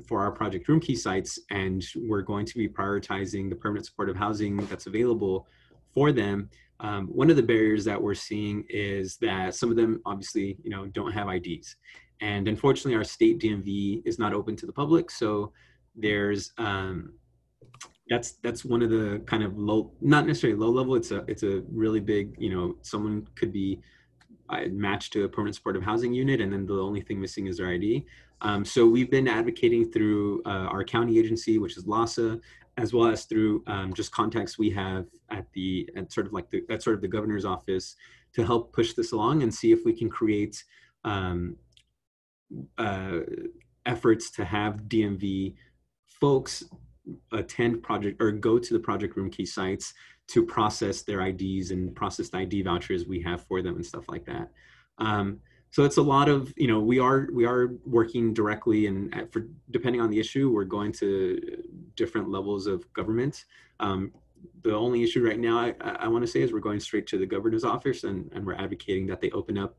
for our Project Roomkey sites, and we're going to be prioritizing the permanent supportive housing that's available for them. One of the barriers that we're seeing is that some of them obviously, don't have IDs. And unfortunately, our state DMV is not open to the public, so there's that's one of the kind of low, not necessarily low level, it's a really big, someone could be matched to a permanent supportive housing unit, and then the only thing missing is their ID. So we've been advocating through our county agency, which is LASA, as well as through just contacts we have at the at sort of the governor's office to help push this along and see if we can create efforts to have DMV folks attend project or go to the Project Roomkey sites to process their IDs and process the ID vouchers we have for them and stuff like that. So it's a lot of, you know, we are working directly, and for depending on the issue, we're going to different levels of government. The only issue right now I want to say is we're going straight to the governor's office, and we're advocating that they open up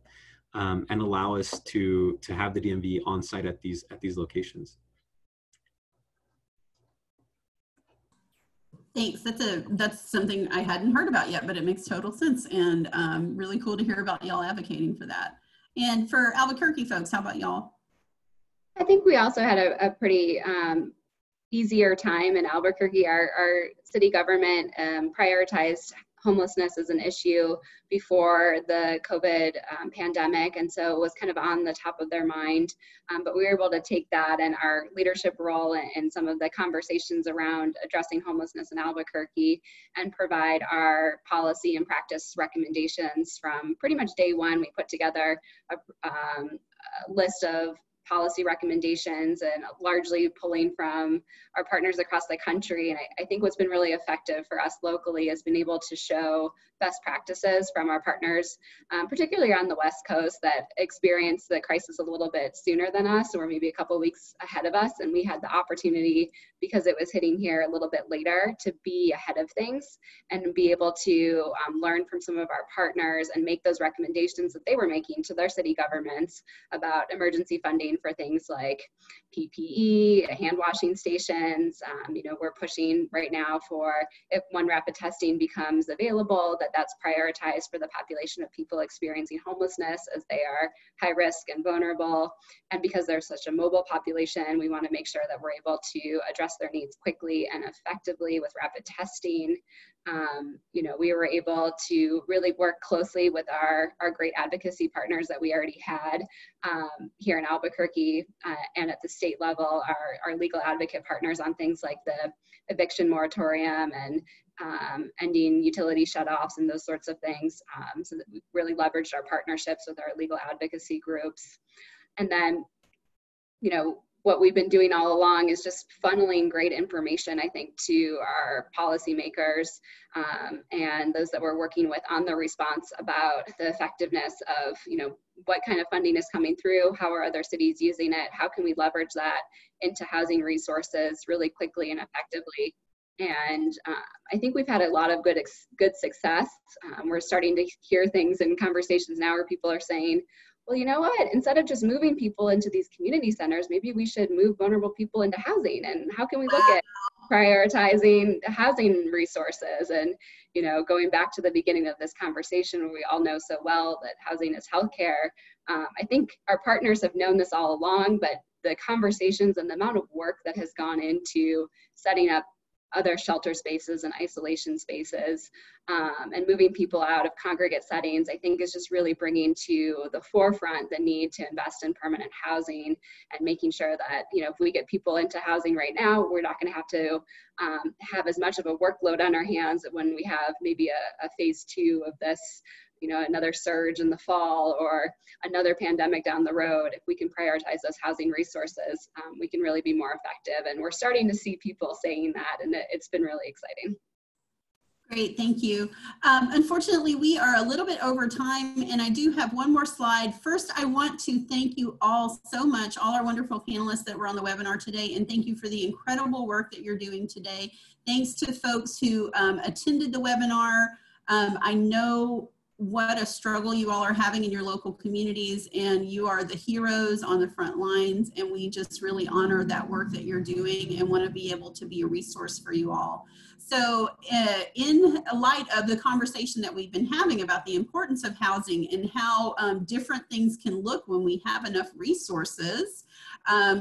and allow us to have the DMV on site at these locations. Thanks. That's something I hadn't heard about yet, but it makes total sense, and really cool to hear about y'all advocating for that. And for Albuquerque folks, how about y'all? I think we also had a pretty easier time in Albuquerque. Our city government prioritized homelessness as an issue before the COVID pandemic, and so it was kind of on the top of their mind. But we were able to take that and our leadership role and some of the conversations around addressing homelessness in Albuquerque and provide our policy and practice recommendations from pretty much day one. We put together a list of policy recommendations and largely pulling from our partners across the country. And I think what's been really effective for us locally has been able to show best practices from our partners, particularly on the West Coast that experienced the crisis a little bit sooner than us, or maybe a couple weeks ahead of us. And we had the opportunity, because it was hitting here a little bit later, to be ahead of things and be able to learn from some of our partners and make those recommendations that they were making to their city governments about emergency funding for things like PPE, hand washing stations. You know, we're pushing right now for, if one rapid testing becomes available, that's prioritized for the population of people experiencing homelessness, as they are high risk and vulnerable. And because they're such a mobile population, we want to make sure that we're able to address their needs quickly and effectively with rapid testing. You know, we were able to really work closely with our great advocacy partners that we already had here in Albuquerque and at the state level, our legal advocate partners on things like the eviction moratorium and ending utility shutoffs and those sorts of things. So that we really leveraged our partnerships with our legal advocacy groups. And then, you know, what we've been doing all along is just funneling great information, I think, to our policymakers and those that we're working with on the response about the effectiveness of, you know, what kind of funding is coming through, how are other cities using it, how can we leverage that into housing resources really quickly and effectively. And I think we've had a lot of good success. We're starting to hear things in conversations now where people are saying, well, you know what, instead of just moving people into these community centers, maybe we should move vulnerable people into housing. And how can we look at prioritizing housing resources? And, you know, going back to the beginning of this conversation, where we all know so well that housing is healthcare. I think our partners have known this all along, but the conversations and the amount of work that has gone into setting up other shelter spaces and isolation spaces and moving people out of congregate settings, I think is just really bringing to the forefront the need to invest in permanent housing and making sure that, you know, if we get people into housing right now, we're not going to have as much of a workload on our hands that when we have maybe a phase 2 of this, you know, another surge in the fall or another pandemic down the road. If we can prioritize those housing resources, we can really be more effective. And we're starting to see people saying that, and it's been really exciting. Great, thank you. Unfortunately, we are a little bit over time, and I do have one more slide. First, I want to thank you all so much, all our wonderful panelists that were on the webinar today, and thank you for the incredible work that you're doing today. Thanks to folks who attended the webinar. I know what a struggle you all are having in your local communities, and you are the heroes on the front lines, and we just really honor that work that you're doing and want to be able to be a resource for you all. So in light of the conversation that we've been having about the importance of housing and how different things can look when we have enough resources,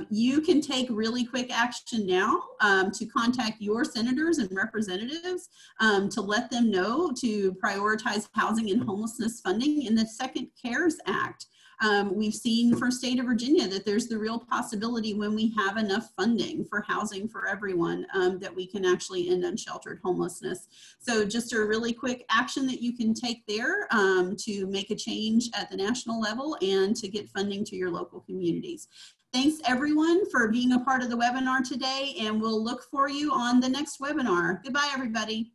You can take really quick action now to contact your senators and representatives to let them know to prioritize housing and homelessness funding in the second CARES Act. We've seen for state of Virginia that there's the real possibility when we have enough funding for housing for everyone that we can actually end unsheltered homelessness. So just a really quick action that you can take there to make a change at the national level and to get funding to your local communities. Thanks everyone for being a part of the webinar today, and we'll look for you on the next webinar. Goodbye everybody.